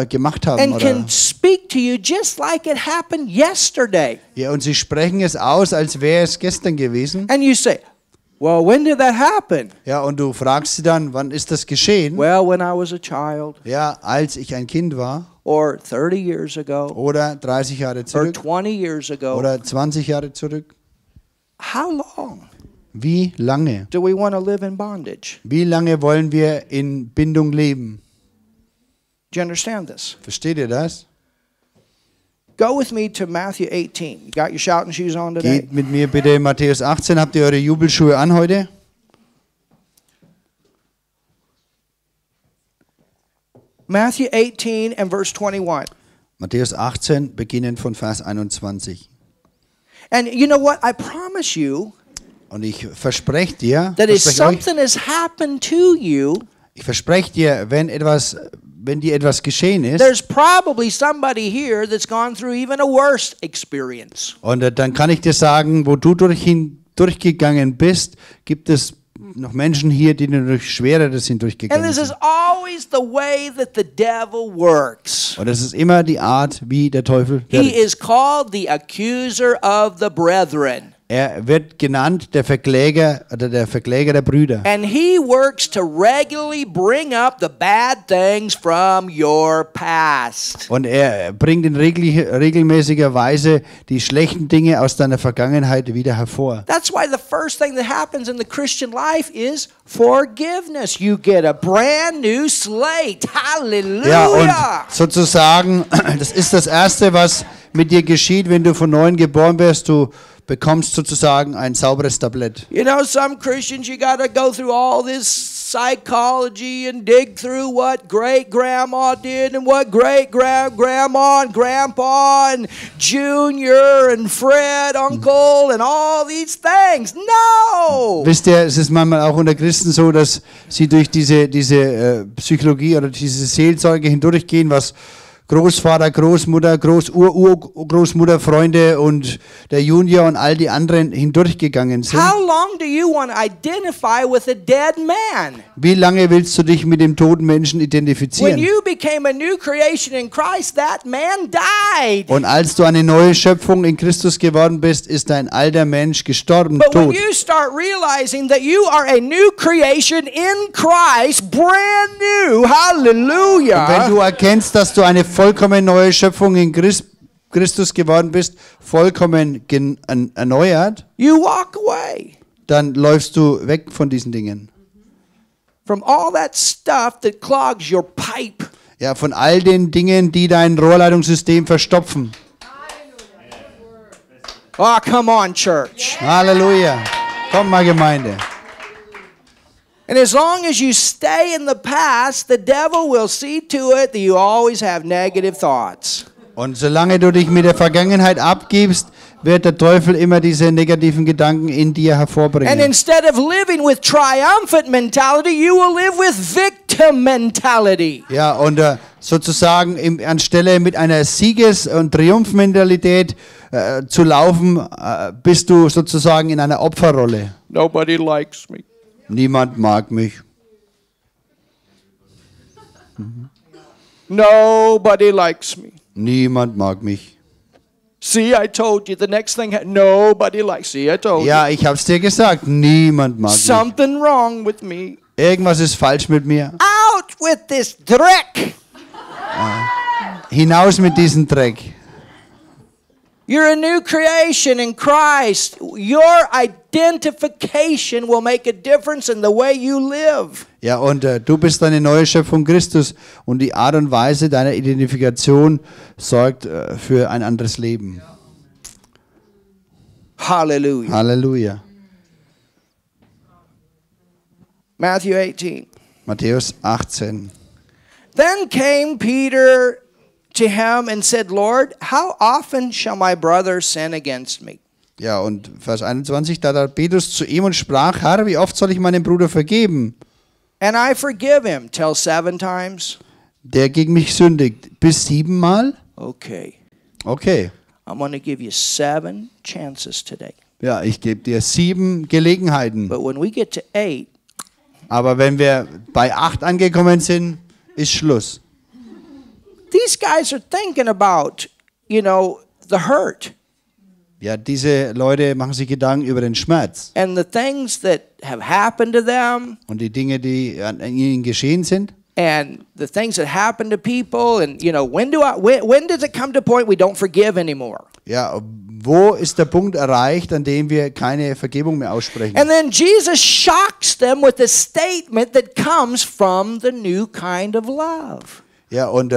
gemacht haben. And can speak to you just like it happened yesterday. Ja, und sie sprechen es aus, als wäre es gestern gewesen. And you say, well, when did that happen? Ja, und du fragst sie dann, wann ist das geschehen? Well, when I was a child. Ja, als ich ein Kind war. Or 30 years ago. Oder 30 Jahre zurück. Or 20 years ago. Oder 20 Jahre zurück. How long? Wie lange? Do we want to live in bondage? Wie lange wollen wir in Bindung leben? Do you understand this? Versteht ihr das? Go with me to Matthew 18. You got your shouting shoes on today? Geht mit mir bitte in Matthäus 18. Habt ihr eure Jubelschuhe an heute? Matthew 18 and verse 21. Matthäus 18 beginnend von Vers 21. And you know what? I promise you. Und ich verspreche dir, wenn etwas dir etwas geschehen ist, und dann kann ich dir sagen, wo du durchgegangen bist, gibt es noch Menschen hier, die durch Schwereres hindurchgegangen sind. Und das ist immer die Art, wie der Teufel wirkt. Er wird genannt der Verkläger oder der Verkläger der Brüder. And he works to regularly bring up the bad things from your past. Und er bringt in regelmäßiger Weise die schlechten Dinge aus deiner Vergangenheit wieder hervor. That's why the first thing that happens in the Christian life is forgiveness. You get a brand new slate. Hallelujah. Ja, und sozusagen, das ist das Erste, was mit dir geschieht, wenn du von neuem geboren wirst. Du bekommst sozusagen ein sauberes Tablett. You know, some Christians, you gotta go through all this psychology and dig through what great grandma did and what great grandma and grandpa and Junior and Fred, Uncle and all these things. No! Wisst ihr, es ist manchmal auch unter Christen so, dass sie durch diese Psychologie oder diese Seelsorge hindurchgehen, was Großvater, Großmutter, Großmutter, Freunde und der Junior und all die anderen hindurchgegangen sind. Wie lange willst du dich mit dem toten Menschen identifizieren? Und als du eine neue Schöpfung in Christus geworden bist, ist dein alter Mensch gestorben, tot. Und wenn du erkennst, dass du eine vollkommen neue Schöpfung in Christus geworden bist, vollkommen erneuert, dann läufst du weg von diesen Dingen. Ja, von all den Dingen, die dein Rohrleitungssystem verstopfen. Oh, come on, Church. Halleluja. Komm mal, Gemeinde. And as long as you stay in the past, the devil will see to it that you always have negative thoughts. Und solange du dich mit der Vergangenheit abgibst, wird der Teufel immer diese negativen Gedanken in dir hervorbringen. And instead of living with triumphant mentality, you will live with victim mentality. Ja, und sozusagen anstelle mit einer Sieges- und Triumphmentalität zu laufen, bist du sozusagen in einer Opferrolle. Nobody likes me. Niemand mag mich. Nobody likes me. Niemand mag mich. See, I told you. The next thing, nobody likes. See, I told you. Ja, ich hab's dir gesagt. Niemand mag mich. Something wrong with me. Irgendwas ist falsch mit mir. Out with this dreck. Hinaus mit diesem Dreck. You're a new creation in Christ. Your identification will make a difference in the way you live. Ja, und du bist eine neue Schöpfung Christus und die Art und Weise deiner Identifikation sorgt für ein anderes Leben. Halleluja. Halleluja. Matthew 18. Matthäus 18. Then came Peter to him and said, Lord, how often shall my brother sin against me? Ja, und Vers 21, da Petrus zu ihm und sprach, Herr, wie oft soll ich meinem Bruder vergeben? And I forgive him till 7 times. Der gegen mich sündigt bis 7-mal? Okay. Okay. I'm going to give you 7 chances today. Ja, ich gebe dir 7 Gelegenheiten. But when we get to 8, aber wenn wir bei 8 angekommen sind, ist Schluss. These guys are thinking about, you know, the hurt. Ja, diese Leute machen sich Gedanken über den Schmerz. And the things that have happened to them. Und die Dinge, die an ihnen geschehen sind. And the things that happen to people, and you know, when does it come to a point we don't forgive anymore? Ja, wo ist der Punkt erreicht, an dem wir keine Vergebung mehr aussprechen? And then Jesus shocks them with a statement that comes from the new kind of love. Ja, und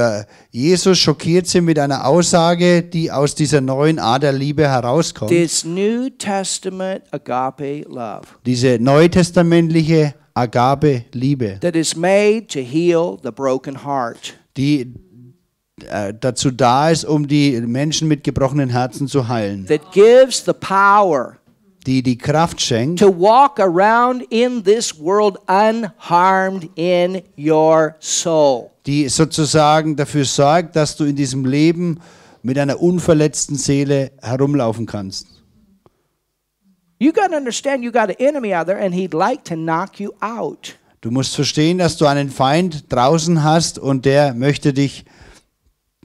Jesus schockiert sie mit einer Aussage, die aus dieser neuen Art der Liebe herauskommt. This New Testament Agape love. Diese neutestamentliche Agape Liebe. That is made to heal the broken heart. Die dazu da ist, um die Menschen mit gebrochenen Herzen zu heilen. That gives the power. Die die Kraft schenkt, to walk around in this world unharmed in your soul. Die sozusagen dafür sorgt, dass du in diesem Leben mit einer unverletzten Seele herumlaufen kannst. Du musst verstehen, dass du einen Feind draußen hast und der möchte dich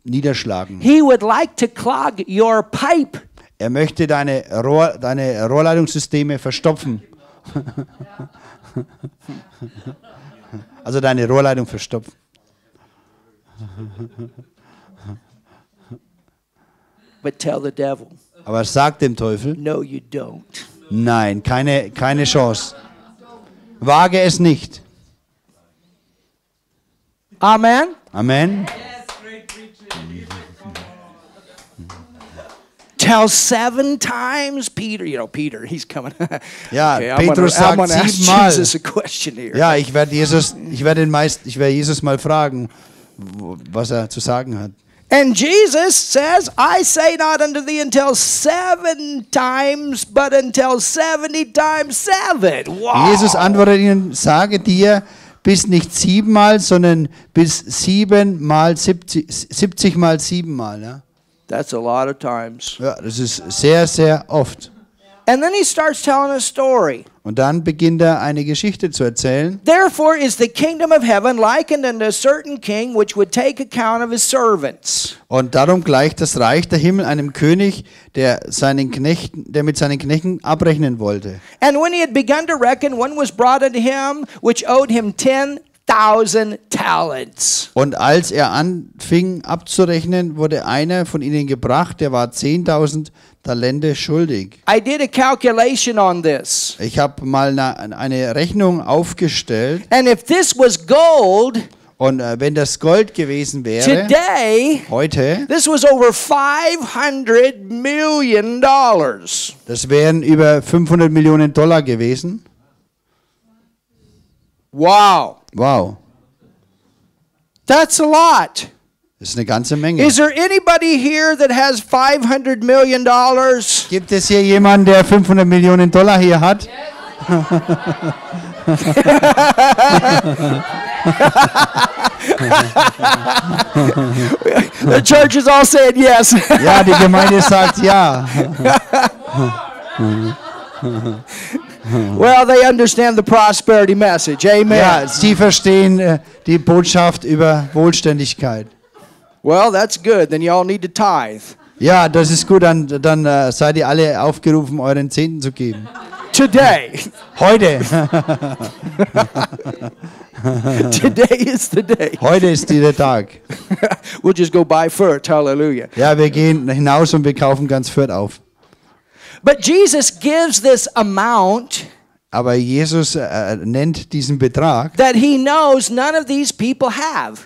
niederschlagen. He would like to clog your pipe. Er möchte deine Rohrleitungssysteme verstopfen. Also deine Rohrleitung verstopfen. But tell the devil. Aber sag dem Teufel. No, you don't. Nein, keine Chance. Wage es nicht. Amen. Amen. Tell 7 times, Peter. You know, Peter, he's coming. Ja, okay, Petrus sagt 7-mal. Ja, ich werde Jesus mal fragen, was er zu sagen hat. And Jesus says, I say not unto thee until 7 times, but until 70 times 7. Wow. Jesus antwortet ihnen: Sage dir, bis nicht 7-mal, sondern bis 70 mal 7-mal. Ja? That's a lot of times. Ja, das ist sehr, sehr oft. And then he starts telling a story. Und dann beginnt er eine Geschichte zu erzählen. Therefore is the kingdom of heaven likened unto a certain king, which would take account of his servants. Und darum gleicht das Reich der Himmel einem König, der mit seinen Knechten abrechnen wollte. And when he had begun to reckon, one was brought unto him, which owed him 10,000 talents. Und als er anfing abzurechnen, wurde einer von ihnen gebracht, der war 10.000 Talente schuldig. I did a calculation on this. Ich habe mal eine Rechnung aufgestellt. And if this was gold, und wenn das Gold gewesen wäre, today, heute, this was over $500 million. Das wären über 500 Millionen Dollar gewesen. Wow. Wow. That's a lot. Das ist eine ganze Menge. Is there anybody here that has $500 million? Gibt es hier jemanden, der 500 Millionen Dollar hier hat? Yes. The church is all saying yes. Ja, die Gemeinde sagt ja. Well, they understand the prosperity message. Amen. Ja, sie verstehen die Botschaft über Wohlständigkeit. Well, that's good. Then you all need to tithe. Ja, das ist gut, dann seid ihr alle aufgerufen, euren Zehnten zu geben. Today. Heute. Today is the day. Heute ist der Tag. We'll just go buy Fürth, hallelujah. Ja, wir gehen hinaus und wir kaufen ganz Fürth auf. But Jesus gives this amount. Aber Jesus nennt diesen Betrag, that he knows none of these people have.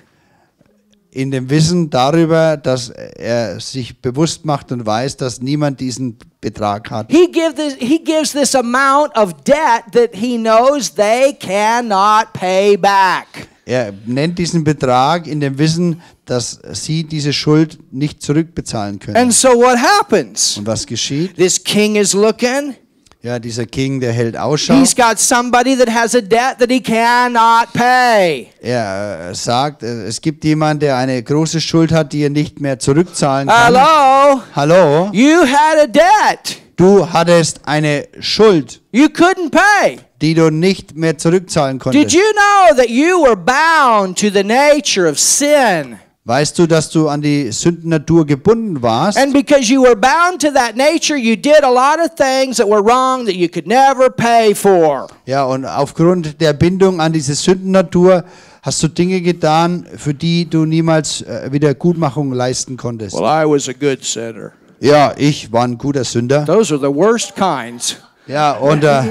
In dem Wissen darüber, dass er sich bewusst macht und weiß, dass niemand diesen Betrag hat. He gives this amount of debt that he knows they cannot pay back. Er nennt diesen Betrag in dem Wissen, dass sie diese Schuld nicht zurückbezahlen können. And so what happens? Und was geschieht? This king is looking. Ja, dieser King, der hält Ausschau. He's got somebody that has a debt that he cannot pay. Er sagt, es gibt jemanden, der eine große Schuld hat, die er nicht mehr zurückzahlen kann. Hallo? Hallo? You had a debt. Du hattest eine Schuld. You couldn't pay. Die du nicht mehr zurückzahlen konntest. Did you know that you were bound to the nature of sin? Weißt du, dass du an die Sündennatur gebunden warst? And because you were bound to that nature, you did a lot of things that were wrong that you could never pay for. Ja, und aufgrund der Bindung an diese Sündennatur hast du Dinge getan, für die du niemals Wiedergutmachung leisten konntest. Well, I was a good sinner. Ja, ich war ein guter Sünder. Those are the worst kinds. Ja, und da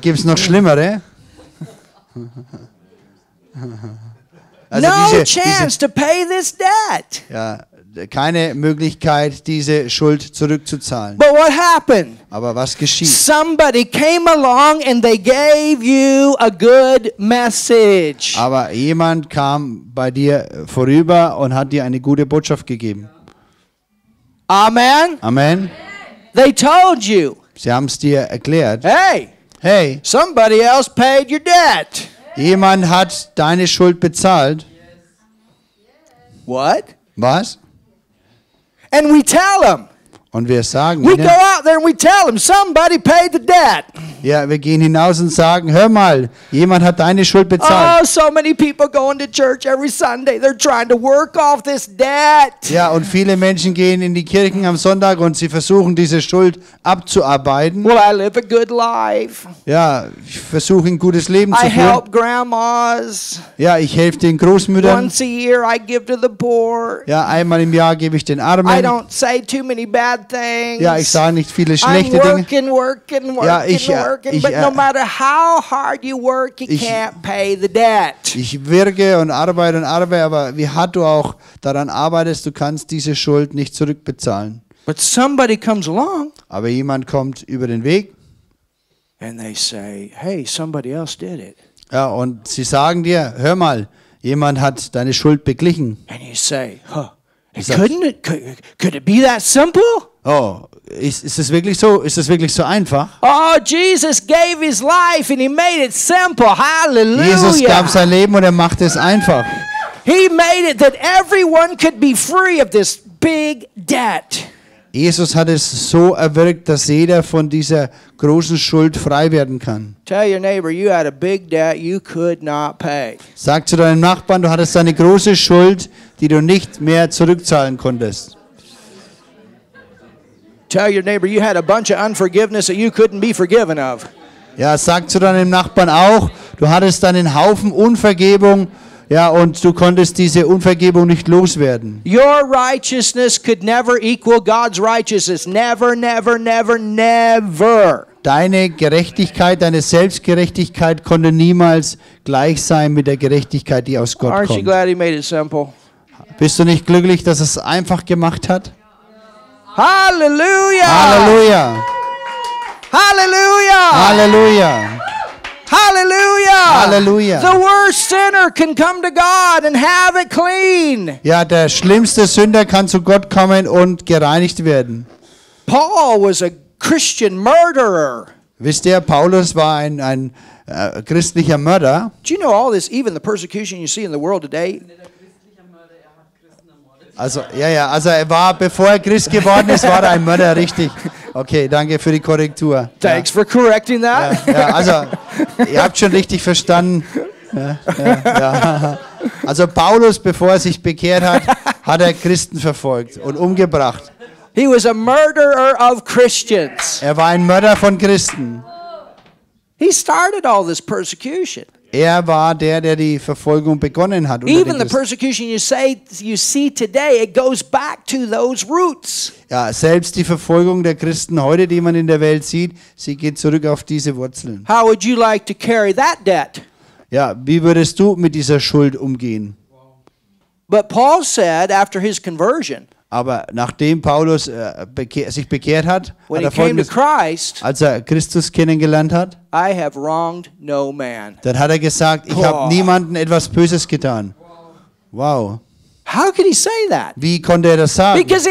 gibt es noch schlimmere. Also no chance to pay this debt. Ja, keine Möglichkeit, diese Schuld zurückzuzahlen. But what happened? Aber was geschieht? Somebody came along and they gave you a good message. Aber jemand kam bei dir vorüber und hat dir eine gute Botschaft gegeben. Amen. Amen. They told you. Sie haben es dir erklärt. Hey. Hey. Somebody else paid your debt. Jemand hat deine Schuld bezahlt. What? Was? And we tell them. Und wir sagen ihnen. We go out there and we tell them somebody paid the debt. Ja, wir gehen hinaus und sagen, hör mal, jemand hat deine Schuld bezahlt. Oh, so many people going to church every Sunday. They're trying to work off this debt. Ja, und viele Menschen gehen in die Kirchen am Sonntag und sie versuchen, diese Schuld abzuarbeiten. Well, I live a good life. Ja, ich versuche, ein gutes Leben zu führen. I help grandmas. Ja, ich helfe den Großmüttern. Once a year I give to the poor. Ja, einmal im Jahr gebe ich den Armen. I don't say too many bad things. Ja, ich sage nicht viele schlechte Dinge. Ja, ich wirke und arbeite aber wie hart du auch daran arbeitest, du kannst diese Schuld nicht zurückbezahlen. But somebody comes along. Aber jemand kommt über den Weg. And they say, hey, somebody else did it. Ja, und sie sagen dir, hör mal, jemand hat deine Schuld beglichen. And you say, huh. Could it be that simple? Oh, ist es wirklich so? Ist es wirklich so einfach? Oh, Jesus gave his life and he made it simple. Hallelujah. Jesus gab sein Leben und er machte es einfach. He made it that everyone could be free of this big debt. Jesus hat es so erwirkt, dass jeder von dieser großen Schuld frei werden kann. Sag zu deinem Nachbarn, du hattest eine große Schuld, die du nicht mehr zurückzahlen konntest. Ja, sag zu deinem Nachbarn auch, du hattest einen Haufen Unvergebung. Ja, und du konntest diese Unvergebung nicht loswerden. Your righteousness could never equal God's righteousness. Never, never, never, never. Deine Gerechtigkeit, deine Selbstgerechtigkeit konnte niemals gleich sein mit der Gerechtigkeit, die aus Gott kommt. Aren't you glad he made it simple? Bist du nicht glücklich, dass es einfach gemacht hat? Halleluja! Halleluja! Halleluja! Halleluja! Hallelujah! Hallelujah! The worst sinner can come to God and have it clean. Ja, der schlimmste Sünder kann zu Gott kommen und gereinigt werden. Paul was a Christian murderer. Wisst ihr, Paulus war ein christlicher Mörder. Do you know all this? Even the persecution you see in the world today. Also, also er war, bevor er Christ geworden ist, war er ein Mörder, richtig. Okay, danke für die Korrektur. Thanks for correcting that. Ja, also, ihr habt schon richtig verstanden. Ja. Also Paulus, bevor er sich bekehrt hat, hat er Christen verfolgt und umgebracht. He was a murderer of Christians. Er war ein Mörder von Christen. He started all this persecution. Er war der, der die Verfolgung begonnen hat. Even the persecution you see today, it goes back to those roots. Ja, selbst die Verfolgung der Christen heute, die man in der Welt sieht, sie geht zurück auf diese Wurzeln. How would you like to carry that debt? Ja, wie würdest du mit dieser Schuld umgehen? But Paul said after his conversion. Aber nachdem Paulus sich bekehrt hat, als er Christus kennengelernt hat, dann hat er gesagt, ich habe niemandem etwas Böses getan. Wow. Wie konnte er das sagen? Denn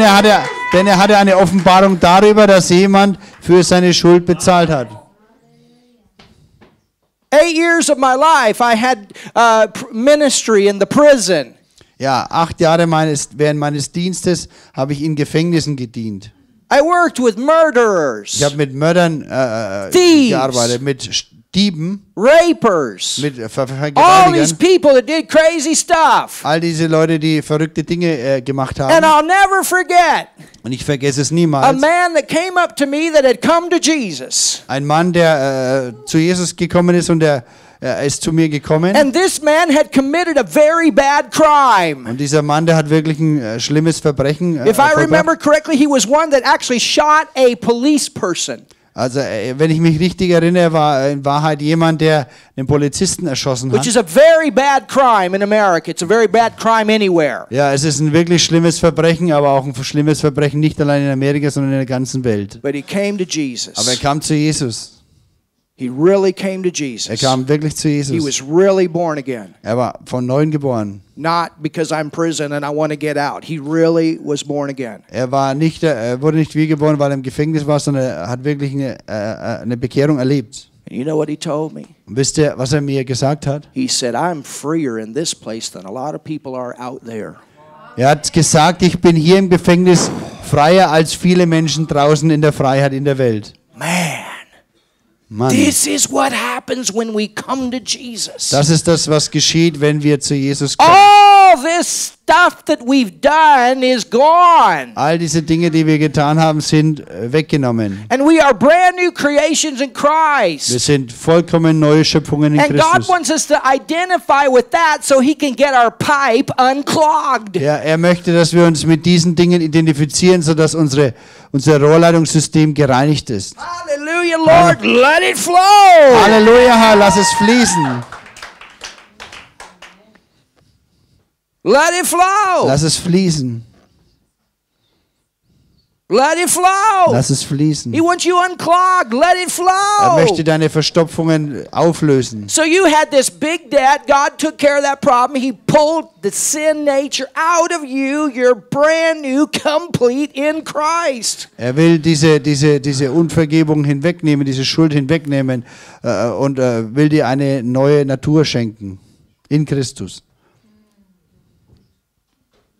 er hatte eine Offenbarung darüber, dass jemand für seine Schuld bezahlt hat. 8 years of my life, I had ministry in the prison. Ja, 8 Jahre während meines Dienstes habe ich in Gefängnissen gedient. I worked with murderers. Ich habe mit Mördern gearbeitet, mit Dieben, Rapers, mit Vergewaltigern. All these people that did crazy stuff. All diese Leute, die verrückte Dinge gemacht haben. And I'll never forget. Und ich vergesse es niemals. A man that came up to me that had come to Jesus. Ein Mann, der zu Jesus gekommen ist und der ist zu mir gekommen. And this man had committed a very bad crime. Und dieser Mann, der hat wirklich ein schlimmes Verbrechen If I remember correctly, he was one that actually shot a police person. Also, wenn ich mich richtig erinnere, war in Wahrheit jemand, der einen Polizisten erschossen hat. Which is a very bad crime in America. It's a very bad crime anywhere. Ja, es ist ein wirklich schlimmes Verbrechen, aber auch ein schlimmes Verbrechen nicht allein in Amerika, sondern in der ganzen Welt. But he came to Jesus. Aber er kam zu Jesus. He really came to Jesus. Er kam wirklich zu Jesus. He was really born again. Er war von neuem geboren. Not because I'm in prison and I want to get out. He really was born again. Er wurde nicht wiedergeboren, weil er im Gefängnis war, sondern er hat wirklich eine Bekehrung erlebt. And you know what he told me? Wisst ihr, was er mir gesagt hat? He said, I'm freer in this place than a lot of people are out there. Er hat gesagt, ich bin hier im Gefängnis freier als viele Menschen draußen in der Freiheit in der Welt. Man. Mann. This is what happens when we come to Jesus. Das ist das, was geschieht, wenn wir zu Jesus kommen. All this stuff that we've done is gone. All diese Dinge, die wir getan haben, sind weggenommen. And we are brand new creations in Christ. Wir sind vollkommen neue Schöpfungen in Christus. And God wants us to identify with that, so He can get our pipe unclogged. Ja, er möchte, dass wir uns mit diesen Dingen identifizieren, so dass unser Rohrleitungssystem gereinigt ist. Hallelujah, Lord, let it flow. Halleluja, Herr, lass es fließen. Let it flow. Lass es fließen. Let it flow. Lass es fließen. He wants you unclogged. Let it flow. Er möchte deine Verstopfungen auflösen. So you had this big debt. God took care of that problem. He pulled the sin nature out of you. You're brand new, complete in Christ. Er will diese Unvergebung hinwegnehmen, diese Schuld hinwegnehmen und will dir eine neue Natur schenken in Christus.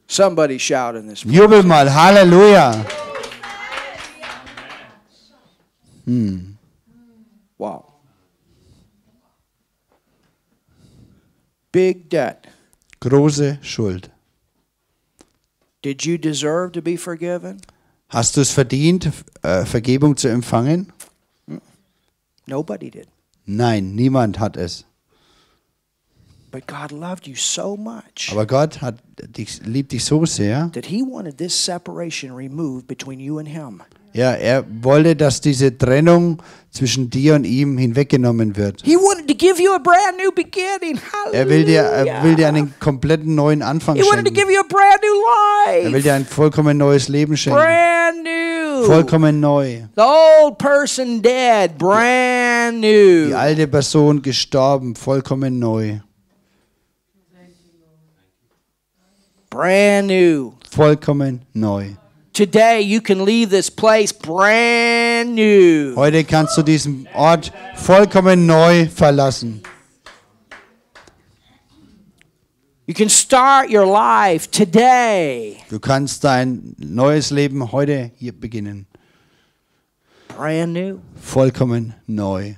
Somebody shout in this place. Jubel mal, Halleluja. Wow. Big debt. Große Schuld. Did you deserve to be forgiven? Hast du es verdient, Vergebung zu empfangen? Nobody did. Nein, niemand hat es. But God loved you so much. Aber Gott liebt dich so sehr. That He wanted this separation removed between you and Him. Ja, er wollte, dass diese Trennung zwischen dir und ihm hinweggenommen wird. He wanted to give you a brand new beginning. Hallelujah. Er will dir einen kompletten neuen Anfang schenken. He wanted to give you a brand new life. Er will dir ein vollkommen neues Leben schenken. Brand new. Vollkommen neu. The old person dead, brand new. Die alte Person gestorben, vollkommen neu. Brand new. Vollkommen neu. Today you can leave this place brand new. Heute kannst du diesen Ort vollkommen neu verlassen. You can start your life today. Du kannst dein neues Leben heute hier beginnen. Brand new. Vollkommen neu.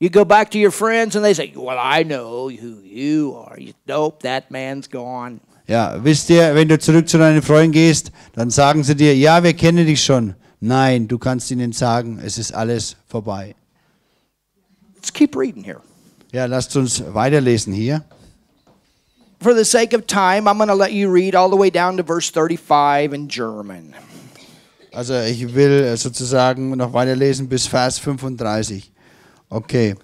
You go back to your friends and they say, well, I know who you are. Nope, that man's gone. Ja, wisst ihr, wenn du zurück zu deinen Freunden gehst, dann sagen sie dir, ja, wir kennen dich schon. Nein, du kannst ihnen sagen, es ist alles vorbei. Let's keep reading here. Ja, lasst uns weiterlesen hier. For the sake of time, I'm going to let you read all the way down to verse 35 in German. Also, ich will sozusagen noch weiterlesen bis Vers 35. Okay.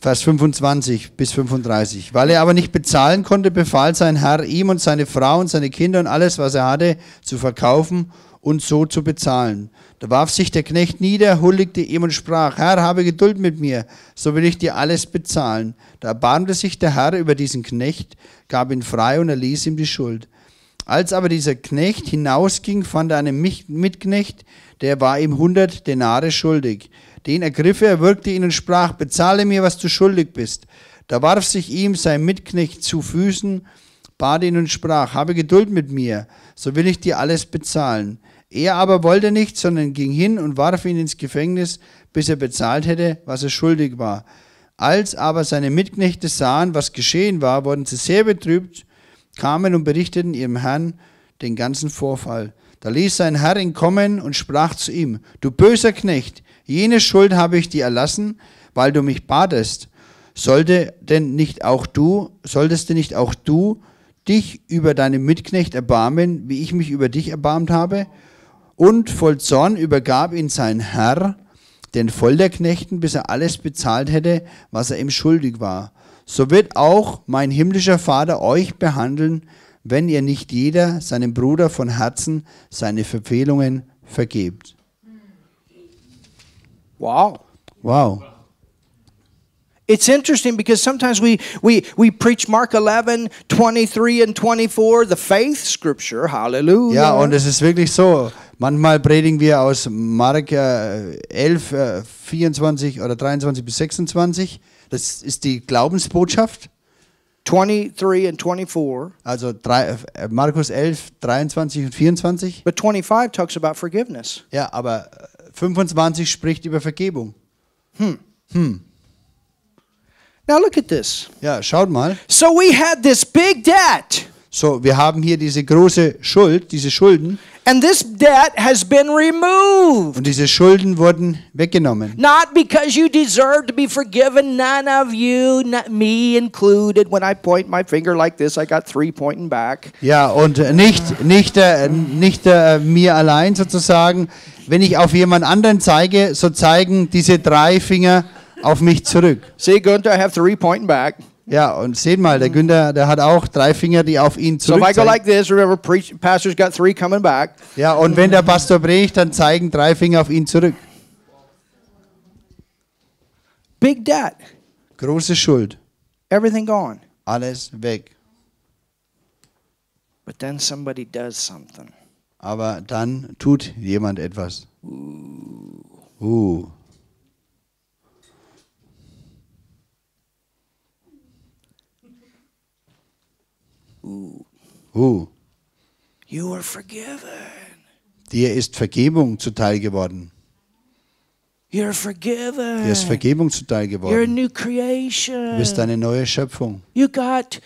Vers 25 bis 35. Weil er aber nicht bezahlen konnte, befahl sein Herr, ihm und seine Frau und seine Kinder und alles, was er hatte, zu verkaufen und so zu bezahlen. Da warf sich der Knecht nieder, huldigte ihm und sprach, Herr, habe Geduld mit mir, so will ich dir alles bezahlen. Da erbarmte sich der Herr über diesen Knecht, gab ihn frei und erließ ihm die Schuld. Als aber dieser Knecht hinausging, fand er einen Mitknecht, der war ihm 100 Denare schuldig. Den ergriff er, würgte ihn und sprach, bezahle mir, was du schuldig bist. Da warf sich ihm sein Mitknecht zu Füßen, bat ihn und sprach, habe Geduld mit mir, so will ich dir alles bezahlen. Er aber wollte nicht, sondern ging hin und warf ihn ins Gefängnis, bis er bezahlt hätte, was er schuldig war. Als aber seine Mitknechte sahen, was geschehen war, wurden sie sehr betrübt, kamen und berichteten ihrem Herrn den ganzen Vorfall. Da ließ sein Herr ihn kommen und sprach zu ihm, du böser Knecht, jene Schuld habe ich dir erlassen, weil du mich batest. Solltest denn nicht auch du dich über deinen Mitknecht erbarmen, wie ich mich über dich erbarmt habe? Und voll Zorn übergab ihn sein Herr, den voll der Knechten, bis er alles bezahlt hätte, was er ihm schuldig war. So wird auch mein himmlischer Vater euch behandeln, wenn ihr nicht jeder seinem Bruder von Herzen seine Verfehlungen vergebt. Wow. Wow. It's interesting because sometimes we preach Mark 11, 23 and 24, the faith scripture, hallelujah. Ja, und es ist wirklich so. Manchmal predigen wir aus Mark 11, 24 oder 23 bis 26. Das ist die Glaubensbotschaft. 23 and 24. Also Markus 11, 23 und 24. But 25 talks about forgiveness. Ja, aber 25 spricht über Vergebung. Now look at this. Ja, schaut mal. So we had this big debt. So, wir haben hier diese große Schuld, diese Schulden. And this debt has been removed. Und diese Schulden wurden weggenommen. Not because you deserve to be forgiven, none of you, not me included. When I point my finger like this, I got three pointing back. Ja, und nicht mir allein sozusagen. Wenn ich auf jemand anderen zeige, so zeigen diese drei Finger auf mich zurück. See, Günther, I have three pointing back. Ja, und seht mal, der Günther, der hat auch drei Finger, die auf ihn zurückzeigen. So if I go like this, remember, pastor's got three coming back. Ja, und wenn der Pastor predigt, dann zeigen drei Finger auf ihn zurück. Big debt. Große Schuld. Everything gone. Alles weg. But then somebody does something. Aber dann tut jemand etwas. You are forgiven. Dir ist Vergebung zuteil geworden. You're forgiven. Dir ist Vergebung zuteil geworden. You're a new creation. Du bist eine neue Schöpfung. You got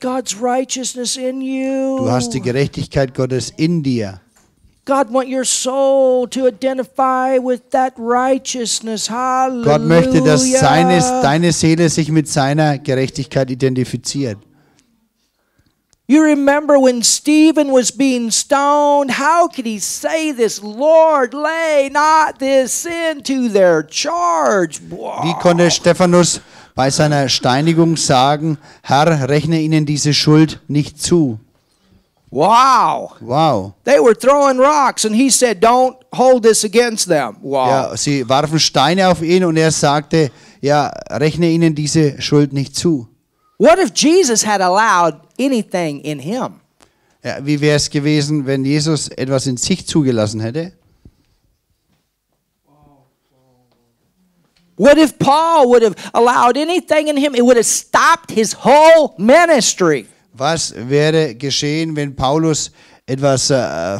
God's righteousness in you. Du hast die Gerechtigkeit Gottes in dir. God want your soul to identify with that righteousness. Hallelujah. Gott möchte, dass deine Seele sich mit seiner Gerechtigkeit identifiziert. You remember when Stephen was being stoned? How could he say this? Lord, lay not this sin to their charge. Wow. Wie konnte Stephanus bei seiner Steinigung sagen, Herr, rechne ihnen diese Schuld nicht zu? Wow. Wow. They were throwing rocks and he said, don't hold this against them. Wow. Ja, sie warfen Steine auf ihn und er sagte, ja, rechne ihnen diese Schuld nicht zu. What if Jesus had allowed anything in him? Ja, wie wäre es gewesen, wenn Jesus etwas in sich zugelassen hätte? What if Paul would have allowed anything in him? It would have stopped his whole ministry. Was wäre geschehen, wenn Paulus etwas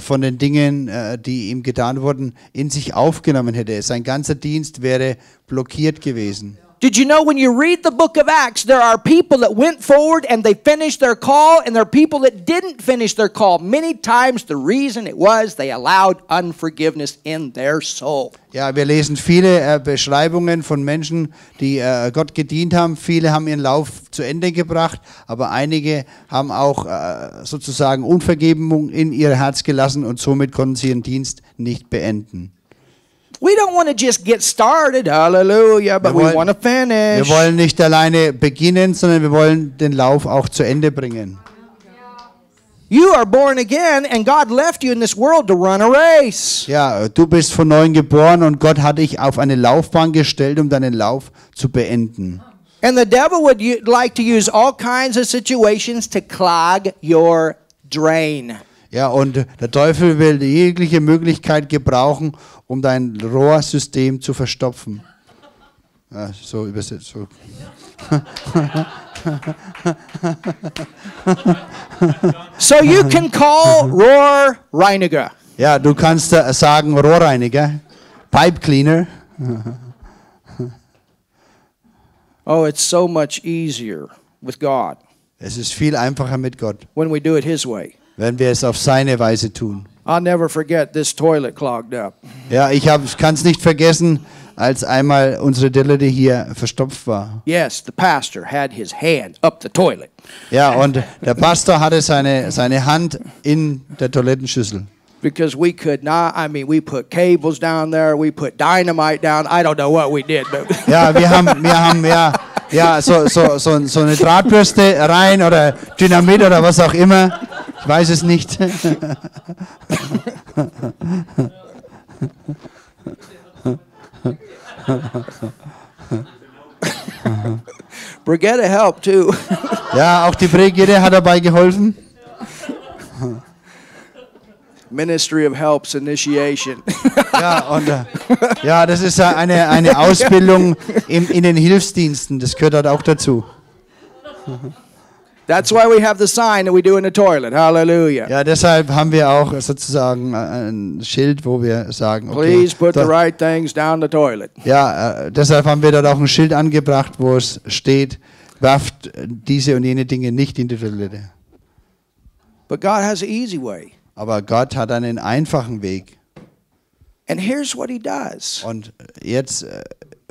von den Dingen, die ihm getan wurden, in sich aufgenommen hätte? Sein ganzer Dienst wäre blockiert gewesen. Did you know when you read the book of Acts, there are people that went forward and they finished their call, and there are people that didn't finish their call. Many times the reason it was they allowed unforgiveness in their soul. Ja, wir lesen viele Beschreibungen von Menschen, die Gott gedient haben. Viele haben ihren Lauf zu Ende gebracht, aber einige haben auch sozusagen Unvergebung in ihr Herz gelassen und somit konnten sie ihren Dienst nicht beenden. We don't want to just get started, hallelujah, but we want to finish. Wir wollen nicht alleine beginnen, sondern wir wollen den Lauf auch zu Ende bringen. You are born again and God left you in this world to run a race. Ja, du bist von neuem geboren und Gott hat dich auf eine Laufbahn gestellt, um deinen Lauf zu beenden. And the devil would like to use all kinds of situations to clog your drain. Ja, und der Teufel will jegliche Möglichkeit gebrauchen, um dein Rohrsystem zu verstopfen. Ja, so übersetzt. So. So you can call Rohrreiniger. Ja, du kannst sagen Rohrreiniger, Pipe Cleaner. Oh, it's so much easier with God. Es ist viel einfacher mit Gott. When we do it His way. Wenn wir es auf seine Weise tun. I'll never forget this toilet clogged up. Ja, ich kann es nicht vergessen, als einmal unsere Toilette hier verstopft war. Yes, the pastor had his hand up the toilet. Ja, und der Pastor hatte seine Hand in der Toilettenschüssel. Because we could not, I mean, we put cables down there, we put dynamite down. I don't know what we did, but ja, wir haben ja so eine Drahtbürste rein oder Dynamit oder was auch immer. Ich weiß es nicht. Brigitte helped too. Ja, auch die Brigitte hat dabei geholfen. Ministry of Helps Initiation. Ja, und, ja, das ist eine Ausbildung in den Hilfsdiensten. Das gehört halt auch dazu. That's why we have the sign that we do in the toilet. Hallelujah. Ja, deshalb haben wir auch sozusagen ein Schild, wo wir sagen, okay, please put the right things down the toilet. Ja, deshalb haben wir dort auch ein Schild angebracht, wo es steht, werft diese und jene Dinge nicht in die Toilette. But God has an easy way. Aber Gott hat einen einfachen Weg. And here's what he does. Und jetzt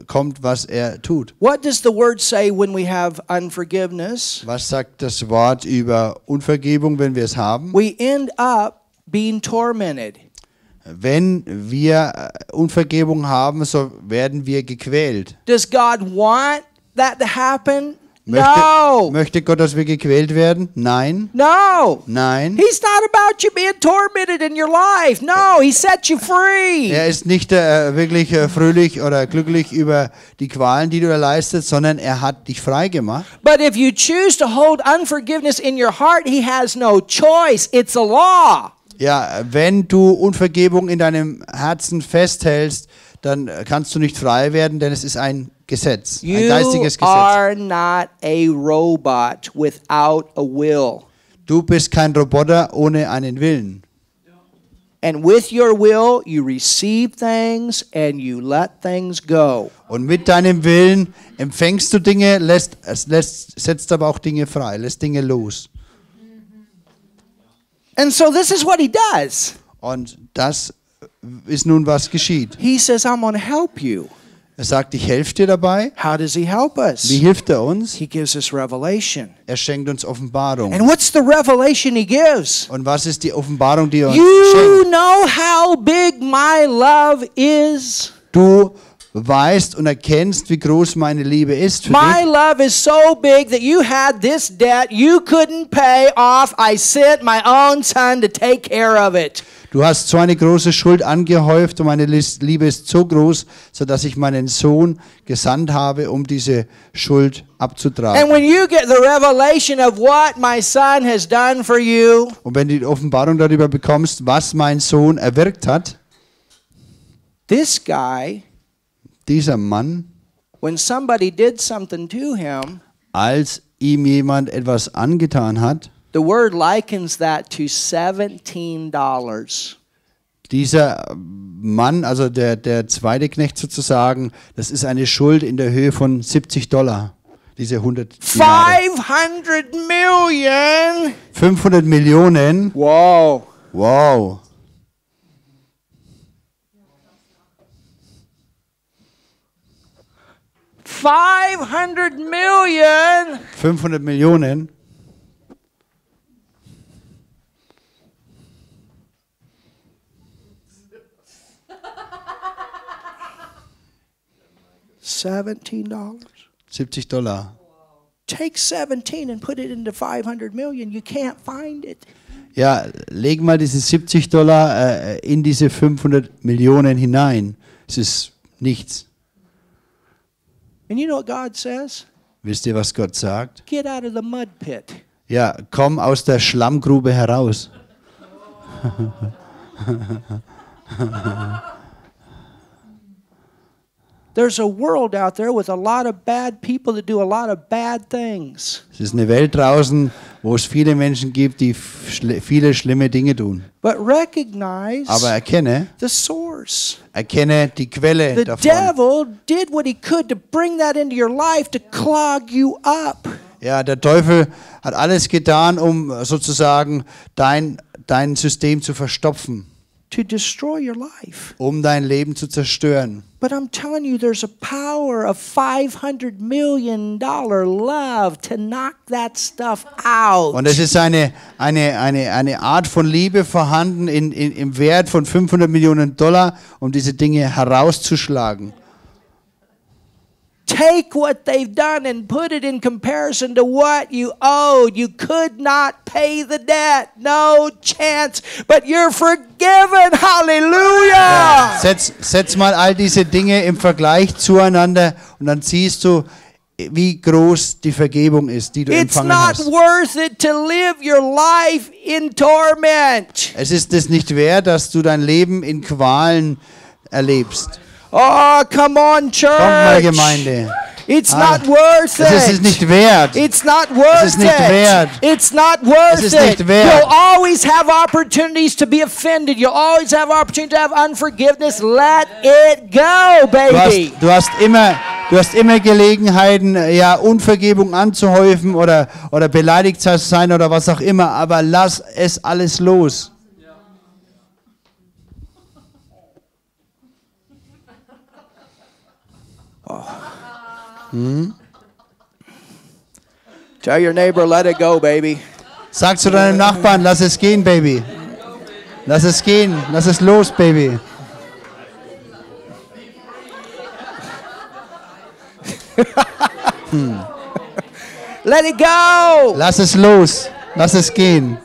kommt, was er tut. What does the word say when we have unforgiveness? Was sagt das Wort über Unvergebung, wenn wir es haben? We end up being tormented. Wenn wir Unvergebung haben, so werden wir gequält. Does God want that to happen? Möchte Gott, dass wir gequält werden? Nein. No. Nein. He's not about you being tormented in your life. No, he set you free. Er ist nicht wirklich fröhlich oder glücklich über die Qualen, die du erleidest, sondern er hat dich frei gemacht. But if you choose to hold unforgiveness in your heart, he has no choice. It's a law. Ja, wenn du Unvergebung in deinem Herzen festhältst, dann kannst du nicht frei werden, denn es ist ein Gesetz, ein geistiges Gesetz. You are not a robot without a will. Du bist kein Roboter ohne einen Willen. And with your will you receive things and you let things go. Und mit deinem Willen empfängst du Dinge, setzt aber auch Dinge frei, lässt Dinge los. And so this is what he does. Und das ist nun, was geschieht. He says, I'm gonna help you. Er sagt, ich helfe dir dabei. How does he help us? Wie hilft er uns? He gives us revelation. Er schenkt uns Offenbarung. And what's the revelation he gives? Und was ist die Offenbarung, die er uns schenkt? You know how big my love is. Du weißt und erkennst, wie groß meine Liebe ist für dich. My love is so big that you had this debt you couldn't pay off. I sent my own son to take care of it. Du hast so eine große Schuld angehäuft und meine Liebe ist so groß, sodass ich meinen Sohn gesandt habe, um diese Schuld abzutragen. Und wenn du die Offenbarung darüber bekommst, was mein Sohn erwirkt hat, dieser Mann, als ihm jemand etwas angetan hat. The word likens that to $17. Dieser Mann, also der zweite Knecht sozusagen, das ist eine Schuld in der Höhe von $70. Diese 100 Dinare. 500 Millionen. Wow. Wow. $500 million. 500 Millionen. $17. $70. Take 17 and put it into 500 million. You can't find it. Ja, leg mal diese $70 in diese 500 Millionen hinein. Es ist nichts. And you know what God says? Wisst ihr, was Gott sagt? Get out of the mud pit. Ja, komm aus der Schlammgrube heraus. There's a world out there with a lot of bad people that do a lot of bad things. Es ist eine Welt draußen, wo es viele Menschen gibt, die viele schlimme Dinge tun. But recognize. Aber erkenne. The source. Erkenne die Quelle davon. The devil did what he could to bring that into your life to clog you up. Ja, der Teufel hat alles getan, um sozusagen dein System zu verstopfen. To destroy your life. Um dein Leben zu zerstören. But I'm telling you, there's a power of $500 million love to knock that stuff out. Und es ist eine Art von Liebe vorhanden im Wert von $500 Millionen, um diese Dinge herauszuschlagen. Take what they've done and put it in comparison to what you owed. You could not pay the debt. No chance. But you're forgiven. Hallelujah! Ja, setz mal all diese Dinge im Vergleich zueinander und dann siehst du, wie groß die Vergebung ist, die du empfangen hast. It's not worth it to live your life in torment. Es ist es nicht wert, dass du dein Leben in Qualen erlebst. Oh, come on, church. Komm mal, Gemeinde. It's not worth it. Es ist nicht wert. It's not worth it. Es ist nicht wert. It's not worth it. You'll always have opportunities to be offended. You'll always have opportunities to have unforgiveness. Let it go, baby. Du hast immer Gelegenheiten, ja, Unvergebung anzuhäufen oder beleidigt zu sein oder was auch immer, aber lass es alles los. Hm? Tell your neighbor, let it go, baby. Sag zu deinem Nachbarn, lass es gehen, Baby. Lass es gehen, lass es los, Baby. Hm. Let it go. Lass es los, lass es gehen.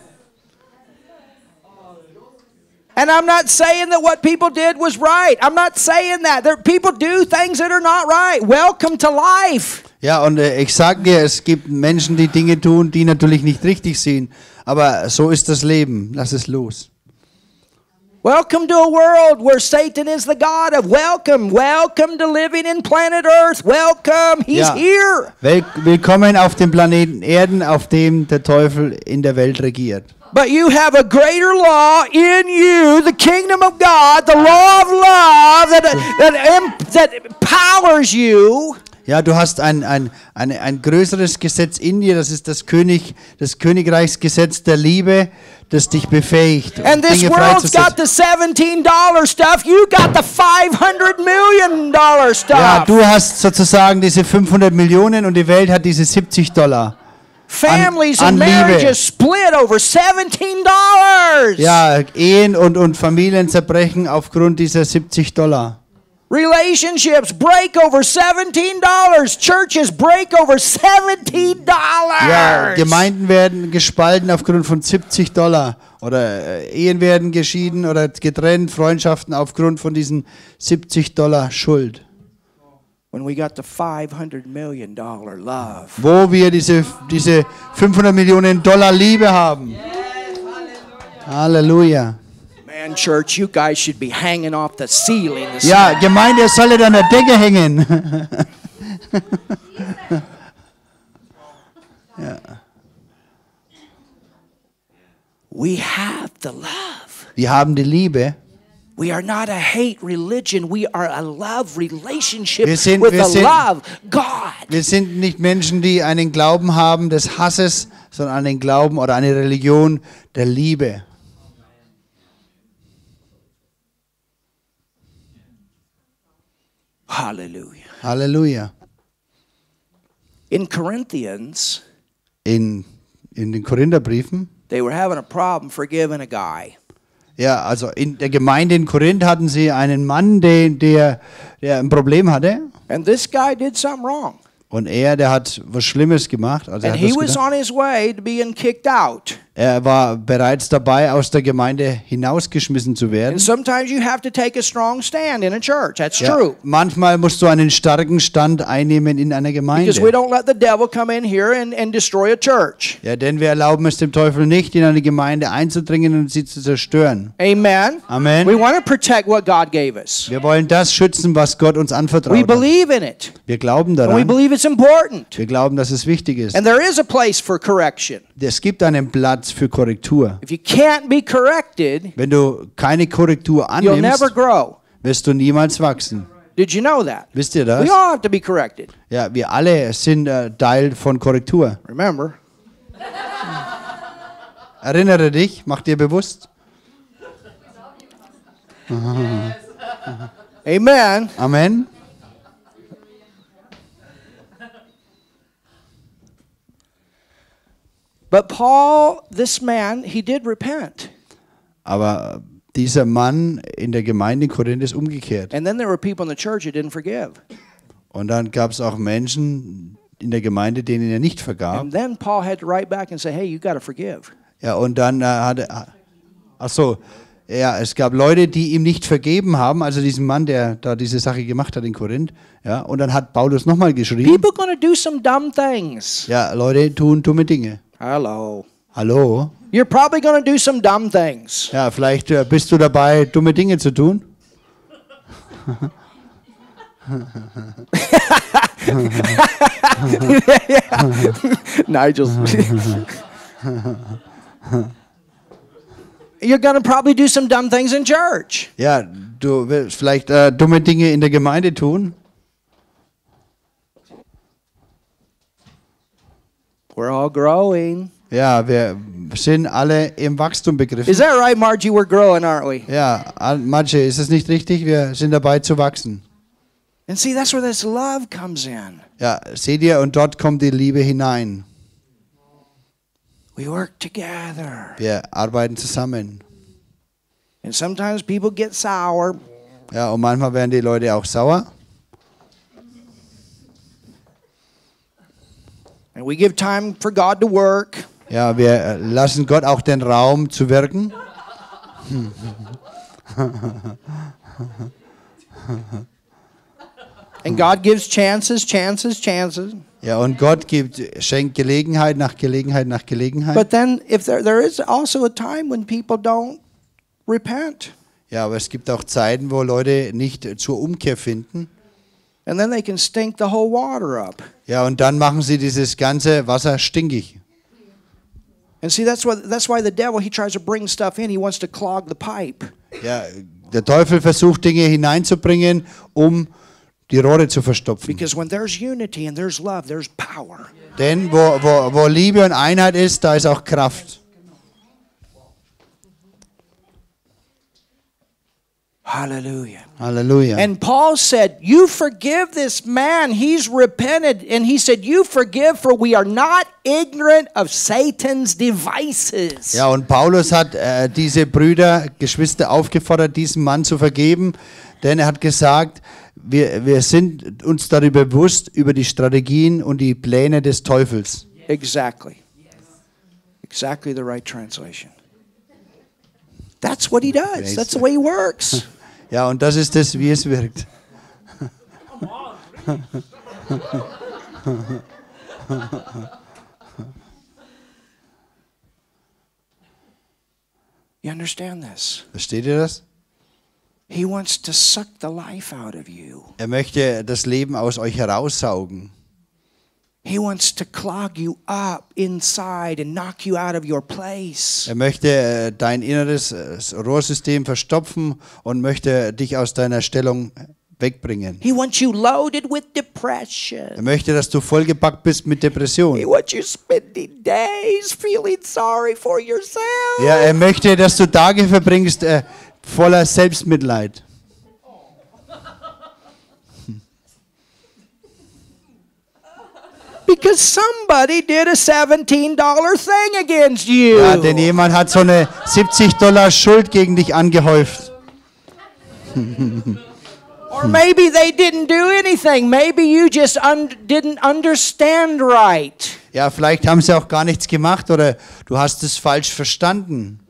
And I'm not saying that what people did was right. I'm not saying that. There, people do things that are not right. Welcome to life. Ja, und ich sage dir, es gibt Menschen, die Dinge tun, die natürlich nicht richtig sind. Aber so ist das Leben. Lass es los. Welcome to a world where Satan is the god of welcome. Welcome to living in planet Earth. Welcome. He's here. Willkommen auf dem Planeten Erden, auf dem der Teufel in der Welt regiert. But you have a greater law in you, the kingdom of God, the law of love that empowers you. Ja, du hast ein größeres Gesetz in dir, das ist das Königreichsgesetz der Liebe, das dich befähigt. And this world's got the $17 stuff, you got the $500 million stuff. Ja, du hast sozusagen diese 500 Millionen und die Welt hat diese $70. Families and marriages split over $17. Ja, Ehen und Familien zerbrechen aufgrund dieser $70. Relationships break over $17. Churches break over $17. Ja, Gemeinden werden gespalten aufgrund von $70 oder Ehen werden geschieden oder getrennt, Freundschaften aufgrund von diesen $70 Schuld. When we got the $500 million love. Wo wir diese $500 Millionen Liebe haben. Halleluja. Man, church, you guys should be hanging off the ceiling. Ja, Gemeinde, ihr solltet an der Decke hängen. We have the love. Wir haben die Liebe. We are not a hate religion. We are a love relationship with the love God. Wir sind nicht Menschen, die einen Glauben haben des Hasses, sondern einen Glauben oder eine Religion der Liebe. Halleluja. Halleluja. In Corinthians, in den Korintherbriefen, they were having a problem forgiving a guy. Ja, also in der Gemeinde in Korinth hatten sie einen Mann, der ein Problem hatte. And this guy did something wrong. Und der hat was Schlimmes gemacht. Also er was on his way to being kicked out. Er war bereits dabei, aus der Gemeinde hinausgeschmissen zu werden. And sometimes you have to take a strong stand in a church. That's true. Manchmal musst du einen starken Stand einnehmen in einer Gemeinde. Because we don't let the devil come in here and destroy a church. Ja, denn wir erlauben es dem Teufel nicht, in eine Gemeinde einzudringen und sie zu zerstören. Amen. Amen. We want to protect what God gave us. Wir wollen das schützen, was Gott uns anvertraut hat. We believe in it. Wir glauben daran. It's important. Wir glauben, dass es wichtig ist. And there is a place for correction. Es gibt einen Platz für Korrektur. If you can't be corrected, wenn du keine Korrektur annimmst, you'll never grow. Wirst du niemals wachsen. Did you know that? Wisst ihr das? We all have to be corrected. Ja, wir alle sind Teil von Korrektur. Remember. Erinnere dich, mach dir bewusst. Amen. Amen. But Paul, this man, he did repent. Aber dieser Mann in der Gemeinde in Korinth ist umgekehrt. And then there were people in the church who didn't forgive. Und dann gab es auch Menschen in der Gemeinde, denen nicht vergab. And then Paul had to write back and say, hey, you got to forgive. Ja, und dann es gab Leute, die ihm nicht vergeben haben, also diesem Mann, der da diese Sache gemacht hat in Korinth. Ja, und dann hat Paulus nochmal geschrieben. People gonna do some dumb things. Ja, Leute tun dumme Dinge. Hallo. Hallo. You're probably going to do some dumb things. Ja, vielleicht bist du dabei, dumme Dinge zu tun. Nigel. You're going to probably do some dumb things in church. Ja, du wirst vielleicht dumme Dinge in der Gemeinde tun. We're all growing. Ja, wir sind alle im Wachstum begriffen. Is that right, Margie? We're growing, aren't we? Ja, Margie, ist es nicht richtig? Wir sind dabei zu wachsen. And see, that's where this love comes in. Ja, seht ihr, und dort kommt die Liebe hinein. We work together. Wir arbeiten zusammen. And sometimes people get sour. Ja, und manchmal werden die Leute auch sauer. And we give time for God to work. Ja, wir lassen Gott auch den Raum zu wirken. And God gives chances. Ja, und Gott schenkt Gelegenheit nach Gelegenheit nach Gelegenheit. But then if there is also a time when people don't repent. Ja, aber es gibt auch Zeiten, wo Leute nicht zur Umkehr finden. And then they can stink the whole water up. Ja, und dann machen sie dieses ganze Wasser stinkig. And see, that's why the devil, he tries to bring stuff in. He wants to clog the pipe. Ja, der Teufel versucht Dinge hineinzubringen, die Rohre zu verstopfen. Because when there's unity and there's love, there's power. Denn wo Liebe und Einheit ist, da ist auch Kraft. Hallelujah. Hallelujah. And Paul said, you forgive this man. He's repented. And he said, you forgive, for we are not ignorant of Satan's devices. Ja, und Paulus hat diese Geschwister aufgefordert, diesem Mann zu vergeben. Denn hat gesagt, wir sind uns darüber bewusst, über die Strategien und die Pläne des Teufels. Exactly. Exactly the right translation. That's what he does. That's the way he works. Ja, und das ist es, wie es wirkt. You understand this? Versteht ihr das? He wants to suck the life out of you. Er möchte das Leben aus euch heraussaugen. He wants to clog you up inside and knock you out of your place. Er möchte dein inneres Rohrsystem verstopfen und möchte dich aus deiner Stellung wegbringen. He wants you loaded with depression. Er möchte, dass du vollgepackt bist mit Depression. He wants you spending days feeling sorry for yourself. Ja, er möchte, dass du Tage verbringst voller Selbstmitleid. Because somebody did a $17 thing against you. Ja, denn jemand hat so eine $70 Schuld gegen dich angehäuft. Or maybe they didn't do anything. Maybe you just didn't understand right. Ja, vielleicht haben sie auch gar nichts gemacht oder du hast es falsch verstanden.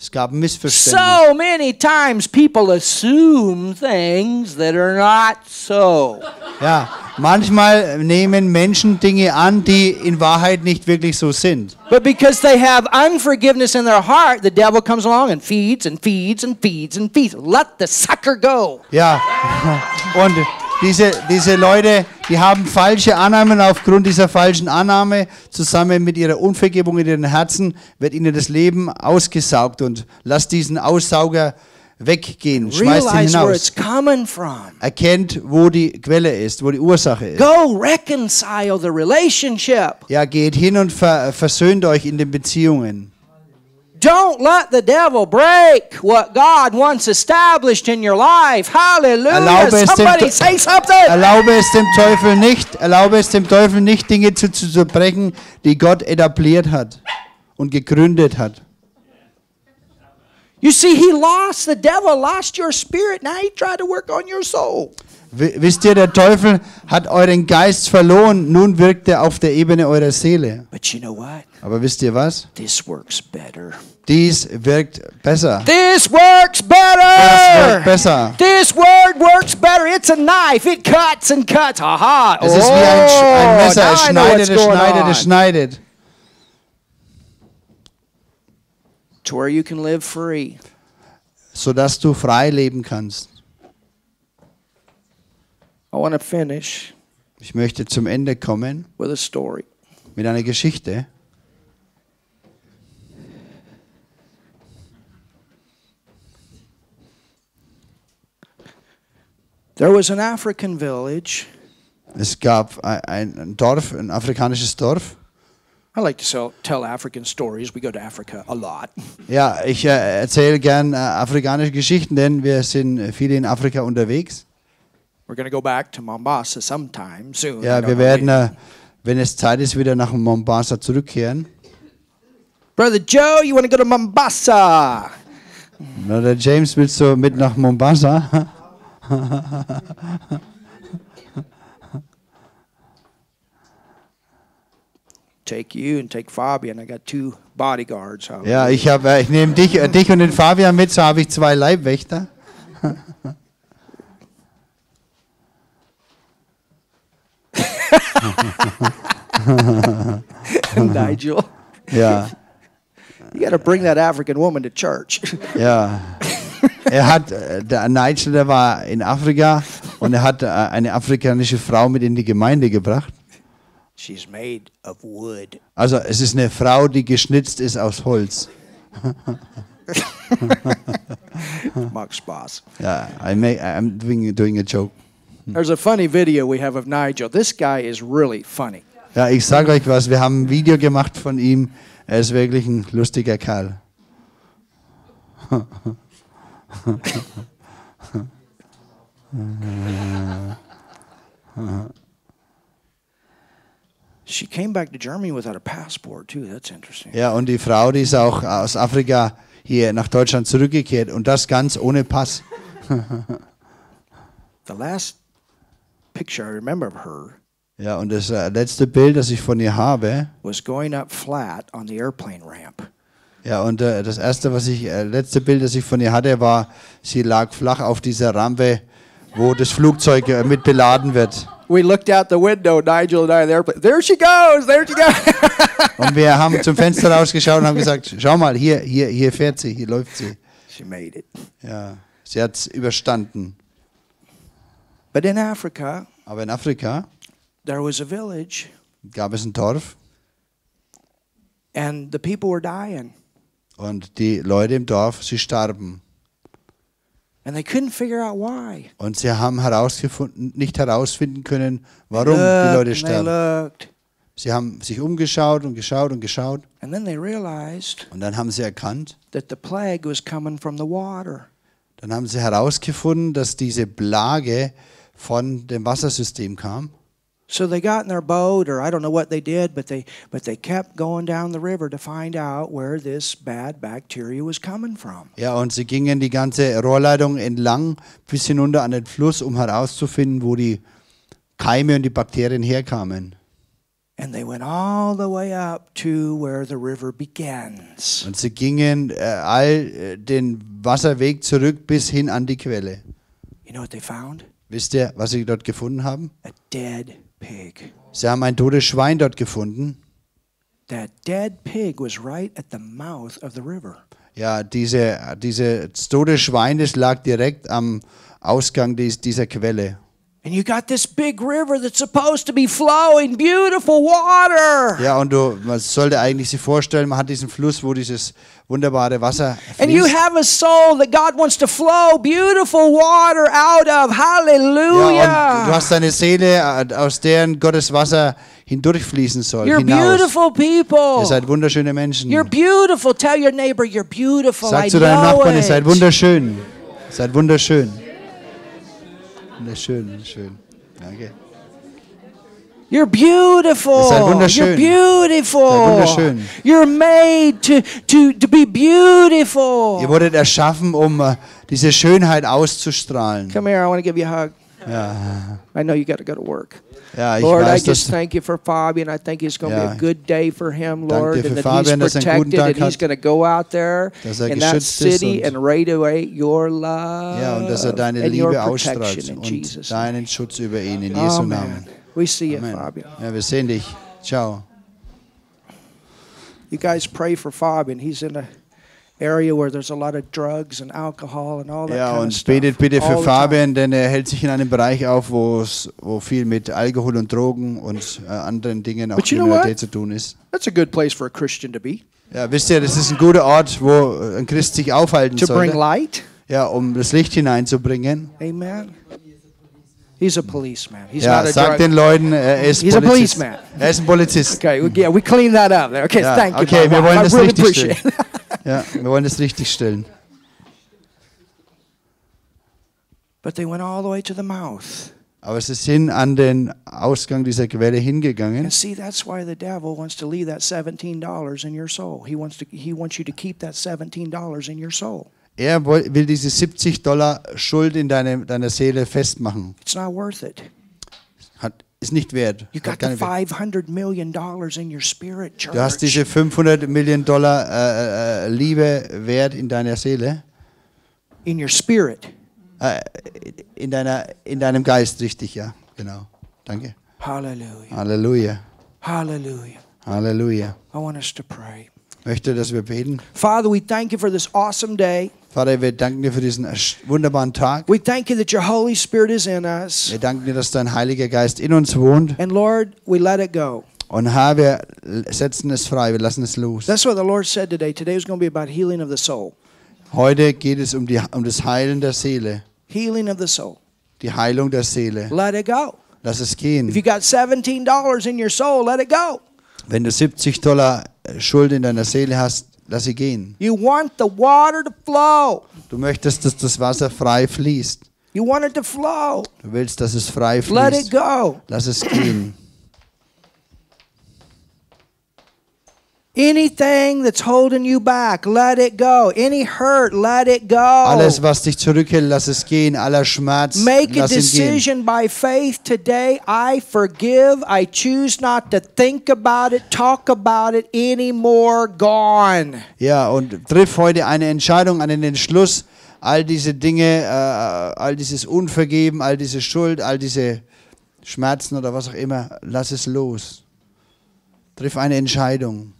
Es gab Missverständnisse. So many times people assume things that are not so. Ja, manchmal nehmen Menschen Dinge an, die in Wahrheit nicht wirklich so sind. But because they have unforgiveness in their heart, the devil comes along and feeds and feeds and feeds and feeds. Let the sucker go. Ja. Und diese Leute, die haben falsche Annahmen. Aufgrund dieser falschen Annahme, zusammen mit ihrer Unvergebung in ihren Herzen, wird ihnen das Leben ausgesaugt. Und lass diesen Aussauger weggehen, schmeißt ihn hinaus. Erkennt, wo die Quelle ist, wo die Ursache ist. Go reconcile the relationship. Ja, geht hin und versöhnt euch in den Beziehungen. Don't let the devil break what God once established in your life. Hallelujah. Somebody say something. Erlaube es dem Teufel nicht, Dinge zu zerbrechen, die Gott etabliert hat und gegründet hat. You see, he lost, the devil lost your spirit. Now he tried to work on your soul. Wisst ihr, der Teufel hat euren Geist verloren, nun wirkt er auf der Ebene eurer Seele. Aber wisst ihr was? Dies wirkt besser. This works better. Das wirkt besser. This word works better. It's a knife. It cuts and cuts. Aha. Es ist wie ein Messer. Es schneidet, es schneidet, es schneidet. To where you can live free. Sodass du frei leben kannst. I want to finish. Ich möchte zum Ende kommen with a story. Mit einer Geschichte. There was an African village. Es gab ein Dorf, ein afrikanisches Dorf. I like to tell African stories. We go to Africa a lot. Ja, ich erzähle gern afrikanische Geschichten, denn wir sind viele in Afrika unterwegs. We're going to go back to Mombasa sometime soon. Ja, wir werden, wenn es Zeit ist, wieder nach Mombasa zurückkehren. Brother Joe, you want to go to Mombasa? Brother James, willst du mit nach Mombasa? Take you and take Fabian. I got two bodyguards. Ja, ich nehme dich und den Fabian mit, so habe ich zwei Leibwächter. Nigel. Ja. You got to bring that African woman to church. Ja. Nigel, der war in Afrika und er hat eine afrikanische Frau mit in die Gemeinde gebracht. She's made of wood. Also, es ist eine Frau, die geschnitzt ist aus Holz. Mark Spaß. Ja, I'm doing a joke. There's a funny video we have of Nigel. This guy is really funny. Ja, ich sage euch was, wir haben ein Video gemacht von ihm. Er ist wirklich ein lustiger Kerl. She came back to Germany without a passport too. That's interesting. Ja, und die Frau, die ist auch aus Afrika hier nach Deutschland zurückgekehrt und das ganz ohne Pass. The last picture I remember of her. Ja, und das letzte Bild, das ich von ihr habe, was going up flat on the airplane ramp. Ja, und das erste, letzte Bild, das ich von ihr hatte, war, sie lag flach auf dieser Rampe, wo das Flugzeug mit beladen wird. We looked out the window, Nigel and I, the airplane. There she goes, there she goes. Und wir haben zum Fenster rausgeschaut und haben gesagt, schau mal, hier fährt sie, hier läuft sie. She made it. Ja, sie hat's überstanden. But in Africa, aber in Afrika, there was a village. gab es ein Dorf. And the people were dying. Und die Leute im Dorf, sie starben. And they couldn't figure out why. Und sie haben nicht herausfinden können, warum die Leute starben. Sie haben sich umgeschaut und geschaut und geschaut. And then they realized, und dann haben sie erkannt, that the plague was coming from the water. Dann haben sie herausgefunden, dass diese Plage von dem Wassersystem kam. So they got in their boat, or I don't know what they did, but they kept going down the river to find out where this bad bacteria was coming from. Ja, und sie gingen die ganze Rohrleitung entlang bis hinunter an den Fluss, um herauszufinden, wo die Keime und die Bakterien herkamen. And they went all the way up to where the river begins. Und sie gingen all den Wasserweg zurück bis hin an die Quelle. You know what they found? Wisst ihr, was sie dort gefunden haben? A dead pig. Sie haben ein totes Schwein dort gefunden. That dead pig was right at the mouth of the river. Ja, dieses tote Schwein, das lag direkt am Ausgang dieser Quelle. And you got this big river that's supposed to be flowing beautiful water. Ja, und man sollte eigentlich sich vorstellen, man hat diesen Fluss, wo dieses wunderbare Wasser fließt. And you have a soul that God wants to flow beautiful water out of. Hallelujah. Ja, und du hast eine Seele, aus deren Gottes Wasser hindurchfließen soll. You're beautiful people. Ihr seid wunderschöne Menschen. You're beautiful. Tell your neighbor you're beautiful. Sag zu deinem Nachbarn, ihr seid wunderschön. Ihr seid wunderschön. Schön, schön. Danke. You're beautiful. Ihr seid wunderschön. You're beautiful. Wunderschön. You're made to be beautiful. Ihr wurdet erschaffen, um diese Schönheit auszustrahlen. Come here, I want to give you a hug. Ja. I know you got to go to work. Ja, Lord, weiß, I just thank you for Fabian. I think it's going to be a good day for him, Lord, and that Fabian, he's protected and he's going to go out there in that city and radiate your love and your protection in Jesus' name. Deinen Schutz über ihn in Jesu Namen. We see you, Fabian. Ja, wir sehen dich. Ciao. You guys pray for Fabian. He's in a area where there's a lot of drugs and alcohol and all that kind of stuff. Ja, und betet bitte für Fabian, denn er hält sich in einem Bereich auf, wo viel mit Alkohol und Drogen und anderen Dingen auch zu tun ist. That's a good place for a Christian to be. Ja, wisst ihr, das ist ein guter Ort, wo ein Christ sich aufhalten sollte. To bring light. Ja, um das Licht hineinzubringen. Amen. He's a policeman. He's not a drug. Sag den Leuten, er ist He's Polizist. Er ist ein Polizist. Okay, we clean that up there. Okay, thank you. Okay, wir wollen das richtig stellen. Ja, wir wollen das richtig stellen. But they went all the way to the mouth. Aber sie sind an den Ausgang dieser Quelle hingegangen. And see, that's why the devil wants to leave that $17 in your soul. He wants you to keep that $17 in your soul. Er will diese $70 Schuld in deiner Seele festmachen. It's not worth it. Ist nicht wert. Du hast diese $500 Millionen Liebe wert in deiner Seele. In your spirit. In deinem Geist, richtig, ja, genau. Danke. Halleluja. Halleluja. Halleluja. Halleluja. Ich möchte, dass wir beten. Father, we thank you for this awesome day. Vater, wir danken dir für diesen wunderbaren Tag. Wir danken dir, dass dein Heiliger Geist in uns wohnt. Und Herr, wir setzen es frei, wir lassen es los. Heute geht es um das Heilen der Seele. Die Heilung der Seele. Lass es gehen. Wenn du $70 Schuld in deiner Seele hast, lass sie gehen. You want the water to flow. Du möchtest, dass das Wasser frei fließt. You want it to flow. Du willst, dass es frei fließt. Let it go. Lass es gehen. Anything that's holding you back, let it go. Any hurt, let it go. Alles, was dich zurückhält, lass es gehen. Aller Schmerz, Make lass a decision ihn gehen. By faith today. I forgive. I choose not to think about it, talk about it anymore. Gone. Ja, und triff heute eine Entscheidung, einen Entschluss, all diese Dinge, all dieses Unvergeben, all diese Schuld, all diese Schmerzen oder was auch immer, lass es los. Triff eine Entscheidung.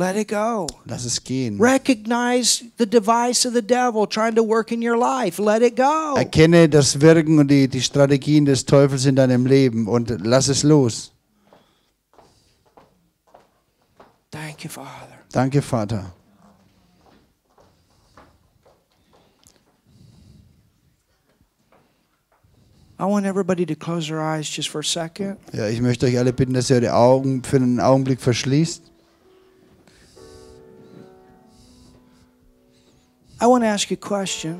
Let it go. Lass es gehen. Recognize the device of the devil trying to work in your life. Let it go. Erkenne das Wirken und die Strategien des Teufels in deinem Leben und lass es los. Thank you, Father. Danke, Vater. I want everybody to close their eyes just for a second. Ja, ich möchte euch alle bitten, dass ihr eure Augen für einen Augenblick verschließt. I want to ask you a question.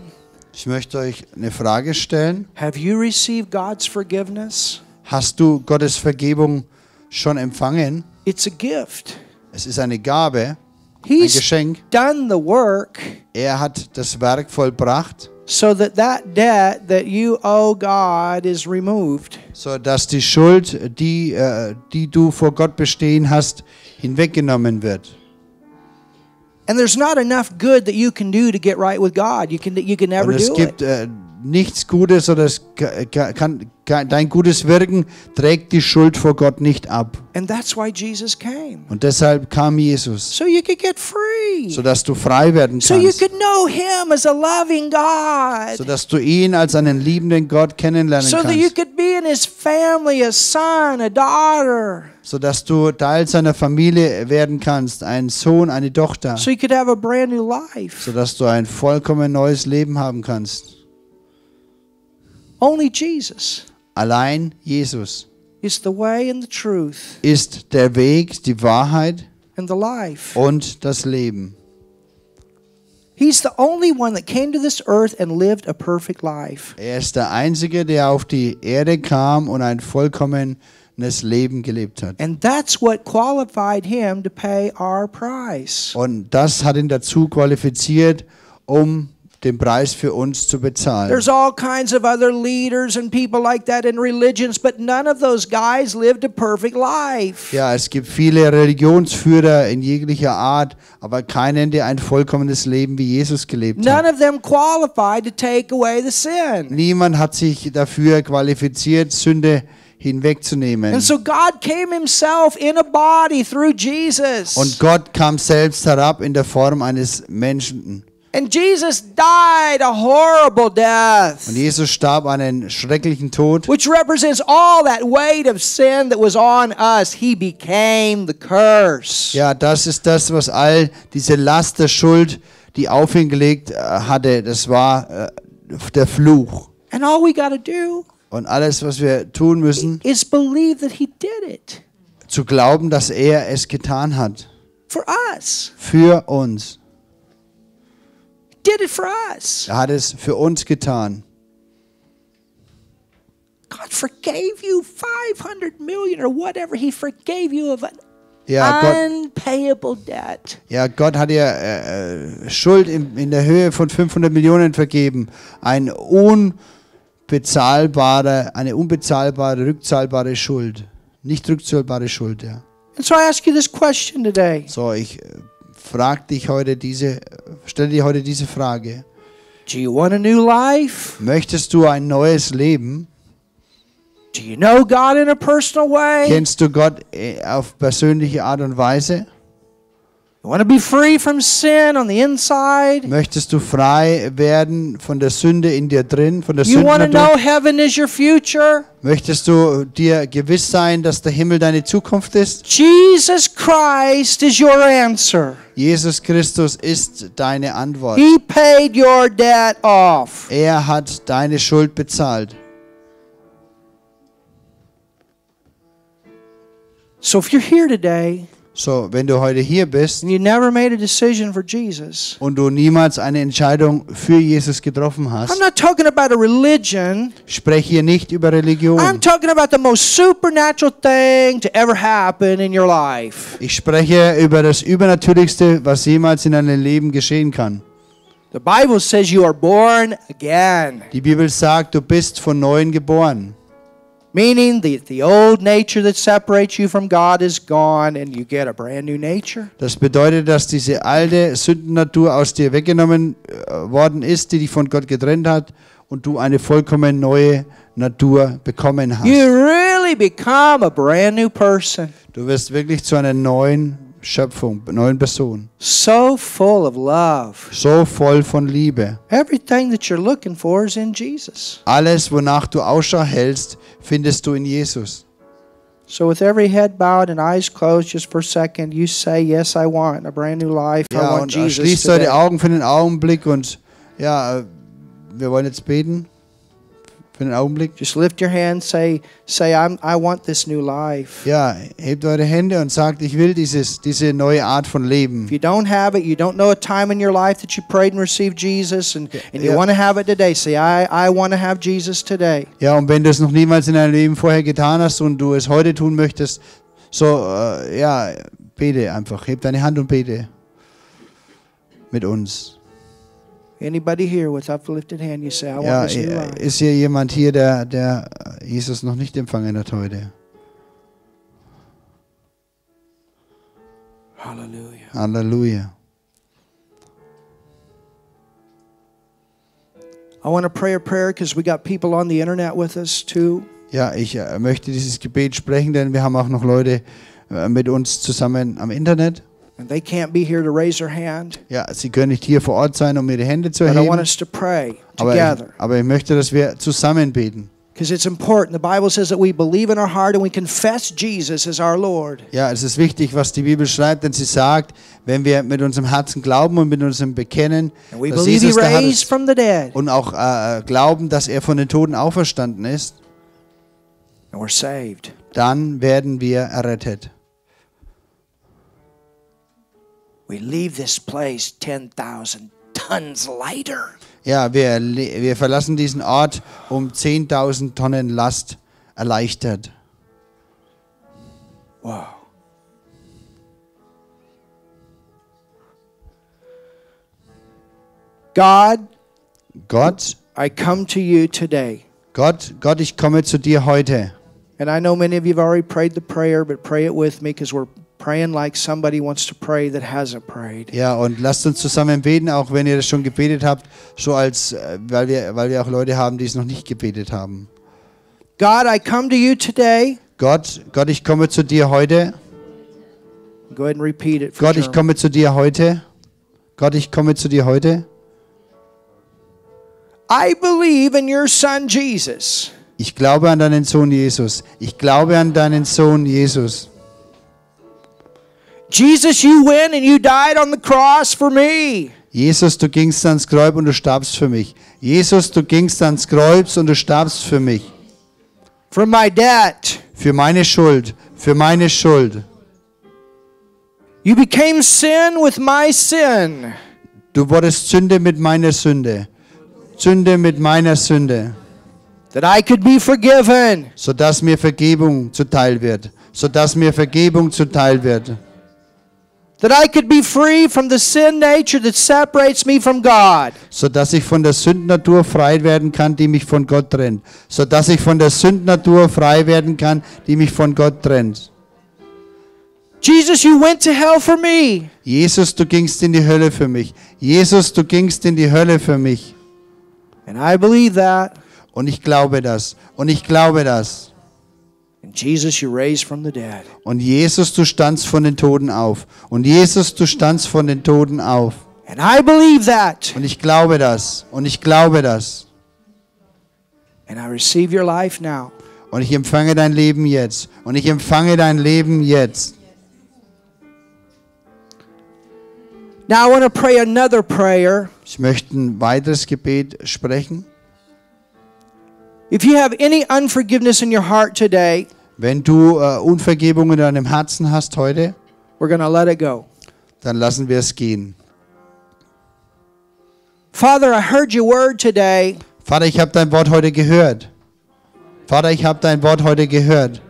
Ich möchte euch eine Frage stellen. Have you received God's forgiveness? Hast du Gottes Vergebung schon empfangen? It's a gift. Es ist eine Gabe, ein Geschenk. Done the work. Er hat das Werk vollbracht. So that debt that you owe God is removed. So dass die Schuld, die du vor Gott bestehen hast, hinweggenommen wird. And there's not enough good that you can do to get right with God. You can never do it. Und es gibt nichts Gutes oder dein gutes Wirken trägt die Schuld vor Gott nicht ab. And that's why Jesus came. Und deshalb kam Jesus. So you could get free. So dass du frei werden kannst. So you could know him as a loving God. So dass du ihn als einen liebenden Gott kennenlernen kannst. So that you could be in his family a son, a daughter. So dass du Teil seiner Familie werden kannst, ein Sohn, eine Tochter. So you could have a brand new life. So dass du ein vollkommen neues Leben haben kannst. Only Jesus. Allein Jesus. Is the way and the truth. Ist der Weg, die Wahrheit and the life. Und das Leben. He's the only one that came to this earth and lived a perfect life. Er ist der einzige, der auf die Erde kam und ein vollkommenes Leben gelebt hat. And that's what qualified him to pay our price. Und das hat ihn dazu qualifiziert, den Preis für uns zu bezahlen. There's all kinds of other leaders and people like that in religions, but none of those guys lived a perfect life. Ja, es gibt viele Religionsführer in jeglicher Art, aber keinen, der ein vollkommenes Leben wie Jesus gelebt hat. None of them qualified to take away the sin. Niemand hat sich dafür qualifiziert, Sünde hinwegzunehmen. And so God came himself in a body through Jesus. Und Gott kam selbst herab in der Form eines Menschen. And Jesus died a horrible death. Und Jesus starb einen schrecklichen Tod. Which represents all that weight of sin that was on us. He became the curse. Ja, das ist das, was all diese Last der Schuld, die auf ihn gelegt hatte, das war der Fluch. And all we gotta do. Und alles, was wir tun müssen, is believe that he did it. Zu glauben, dass er es getan hat. For us. Für uns. Did it for us. Er hat es für uns getan. God forgave you 500 million or whatever. He forgave you of an unpayable debt. Ja, Gott hat dir Schuld in der Höhe von 500 Millionen vergeben. Eine unbezahlbare, rückzahlbare Schuld. Nicht rückzahlbare Schuld, ja. And so I ask you this question today. So, ich stell dir heute diese Frage. Do you want a new life? Möchtest du ein neues Leben? Do you know God in a personal way? Kennst du Gott auf persönliche Art und Weise? You want to be free from sin on the inside? Möchtest du frei werden von der Sünde in dir drin, von der Sünde? You want to know heaven is your future? Möchtest du dir gewiss sein, dass der Himmel deine Zukunft ist? Jesus Christ is your answer. Jesus Christus ist deine Antwort. He paid your debt off. Er hat deine Schuld bezahlt. So if you're here today, so wenn du heute hier bist and you never made a decision for Jesus, und du niemals eine Entscheidung für Jesus getroffen hast, I'm not talking about a religion. Ich spreche hier nicht über Religion. I'm talking about the most supernatural thing to ever happen in your life. Ich spreche über das Übernatürlichste, was jemals in deinem Leben geschehen kann. The Bible says you are born again. Die Bibel sagt, du bist von neuem geboren. Meaning the old nature that separates you from God is gone and you get a brand new nature. Das bedeutet, dass diese alte Sündennatur aus dir weggenommen worden ist, die dich von Gott getrennt hat, und du eine vollkommen neue Natur bekommen hast. You really become a brand new person. Du wirst wirklich zu einer neuen Schöpfung, neuen Person. So full of love. So voll von Liebe. Everything that you're looking for is in Jesus. Alles, wonach du Ausschau hältst, findest du in Jesus. So with every head bowed and eyes closed just for a second, you say, yes, I want a brand new life. Ja, I want Jesus. Schließt today. Die Augen für den Augenblick und ja, wir wollen jetzt beten. Für den Augenblick. Just lift your hand, say I want this new life. Ja, hebt eure Hände und sagt, ich will diese neue Art von Leben. If you don't have it, you don't know a time in your life that you prayed and received Jesus and you want to have it today. Say I want to have Jesus today. Ja, und wenn du es noch niemals in deinem Leben vorher getan hast und du es heute tun möchtest, so ja, bete einfach, heb deine Hand und bete mit uns. Anybody here with uplifted hand, you say, I want this new life. Ist hier jemand hier, der Jesus noch nicht empfangen hat heute? Halleluja. Halleluja. I want to pray a prayer because we got people on the internet with us too. Ja, ich möchte dieses Gebet sprechen, denn wir haben auch noch Leute mit uns zusammen am Internet. And they can't be here to raise their hand. Ja, sie können nicht hier vor Ort sein, um ihre Hände zu erheben. I want us to pray together. Aber ich möchte, dass wir zusammen beten. Because it's important. The Bible says that we believe in our heart and we confess Jesus as our Lord. Ja, es ist wichtig, was die Bibel schreibt, denn sie sagt, wenn wir mit unserem Herzen glauben und mit unserem Bekennen, dass Jesus der Herr ist, und auch glauben, dass er von den Toten auferstanden ist, and we're saved. Dann werden wir errettet. We leave this place 10,000 tons lighter. Ja, wir verlassen diesen Ort 10.000 Tonnen Last erleichtert. Wow. God, I come to you today. Gott, ich komme zu dir heute. And I know many of you have already prayed the prayer, but pray it with me because we're praying like somebody wants to pray that hasn't prayed. Ja, und lasst uns zusammen beten, auch wenn ihr das schon gebetet habt, so als weil wir auch Leute haben, die es noch nicht gebetet haben. God, I come to you today. Gott, ich komme zu dir heute. Go ahead and repeat it. Gott, ich komme zu dir heute. Gott, ich komme zu dir heute. I believe in your son Jesus. Ich glaube an deinen Sohn Jesus. Ich glaube an deinen Sohn Jesus. Jesus, you went and you died on the cross for me. Jesus, du gingst ans Kreuz und du starbst für mich. Jesus, du gingst ans Kreuz und du starbst für mich. For my debt. Für meine Schuld, für meine Schuld. You became sin with my sin. Du wurdest Sünde mit meiner Sünde. Sünde mit meiner Sünde. That I could be forgiven. Sodass mir Vergebung zuteil wird. Sodass mir Vergebung zuteil wird. That I could be free from the sin nature that separates me from God. So dass ich von der Sündnatur frei werden kann, die mich von Gott trennt. So dass ich von der Sündnatur frei werden kann, die mich von Gott trennt. Jesus, you went to hell for me. Jesus, du gingst in die Hölle für mich. Jesus, du gingst in die Hölle für mich. And I believe that. Und ich glaube das. Und ich glaube das. And Jesus, you raised from the dead. Und Jesus, du standst von den Toten auf. Und Jesus, du standst von den Toten auf. And I believe that. Und ich glaube das. Und ich glaube das. And I receive your life now. Und ich empfange dein Leben jetzt. Und ich empfange dein Leben jetzt. Now I want to pray another prayer. Ich möchte ein weiteres Gebet sprechen. If you have any unforgiveness in your heart today, wenn du Unvergebung in deinem Herzen hast heute, we're gonna let it go. Dann lassen wir es gehen. Father, I heard your word today. Vater, ich habe dein Wort heute gehört. Vater, ich habe dein Wort heute gehört.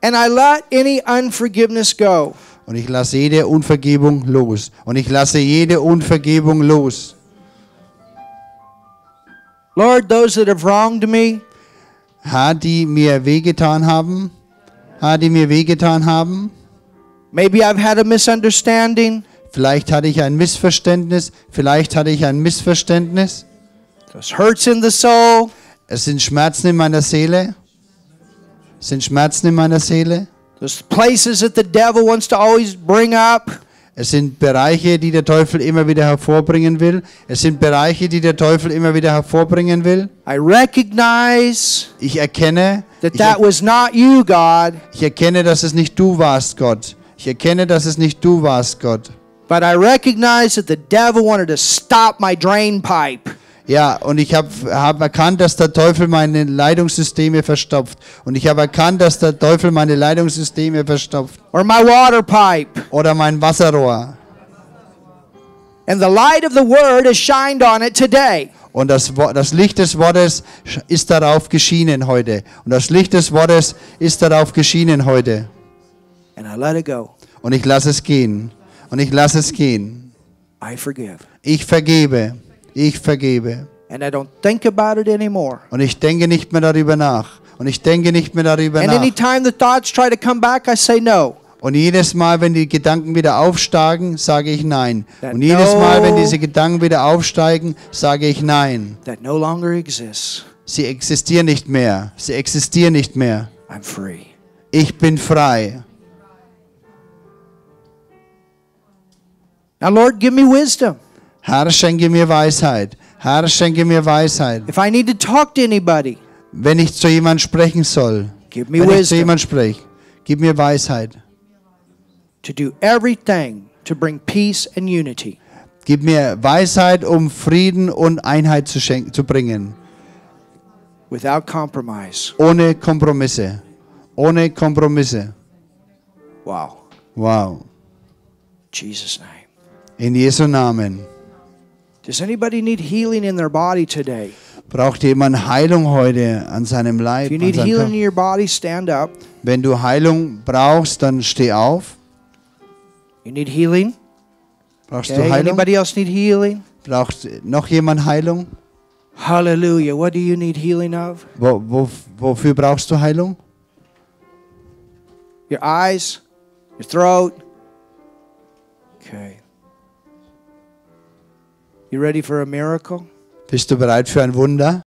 And I let any unforgiveness go. Und ich lasse jede Unvergebung los. Und ich lasse jede Unvergebung los. Lord, those that have wronged me, Herr, die mir wehgetan haben, Herr, die mir wehgetan haben, maybe I've had a misunderstanding. Vielleicht hatte ich ein Missverständnis, vielleicht hatte ich ein Missverständnis. Those hurts in the soul. Es sind Schmerzen in meiner Seele. Sind Schmerzen in meiner Seele? There's places that the devil wants to always bring up. Es sind Bereiche, die der Teufel immer wieder hervorbringen will. I recognize. Ich erkenne. That was not you, God. Ich erkenne, dass es nicht du warst, Gott. But I recognize that the devil wanted to stop my drain pipe. Ja, und ich habe erkannt, dass der Teufel meine Leitungssysteme verstopft. Or my water pipe. Oder mein Wasserrohr. And the light of the word has shined on it today. Und das Licht des Wortes ist darauf geschienen heute. And I let it go. Und ich lasse es gehen. I forgive. Ich vergebe. And I don't think about it anymore. Und ich denke nicht mehr darüber nach. And anytime the thoughts try to come back, I say no. Und jedes Mal, wenn die Gedanken wieder aufsteigen, sage ich nein. Und jedes Mal, wenn diese Gedanken wieder aufsteigen, sage ich nein. That no longer exists. Sie existieren nicht mehr. I'm free. Ich bin frei. Now, Lord, give me wisdom. Herr, schenke mir Weisheit. If I need to talk to anybody, wenn ich zu jemandem sprechen soll, gib mir Weisheit. To do everything to bring peace and unity. Gib mir Weisheit, um Frieden und Einheit zu bringen. Without compromise. Ohne Kompromisse. Wow. Jesus' name. In Jesu Namen. Does anybody need healing in their body today? Braucht jemand Heilung heute an seinem Leib? If you need healing in your body, stand up. Wenn du Heilung brauchst, dann steh auf. You need healing? Brauchst du Heilung? Anybody else need healing? Braucht noch jemand Heilung? Hallelujah. What do you need healing of? Wofür brauchst du Heilung? Your eyes, your throat. Okay. You ready for a miracle? Bist du bereit für ein Wunder?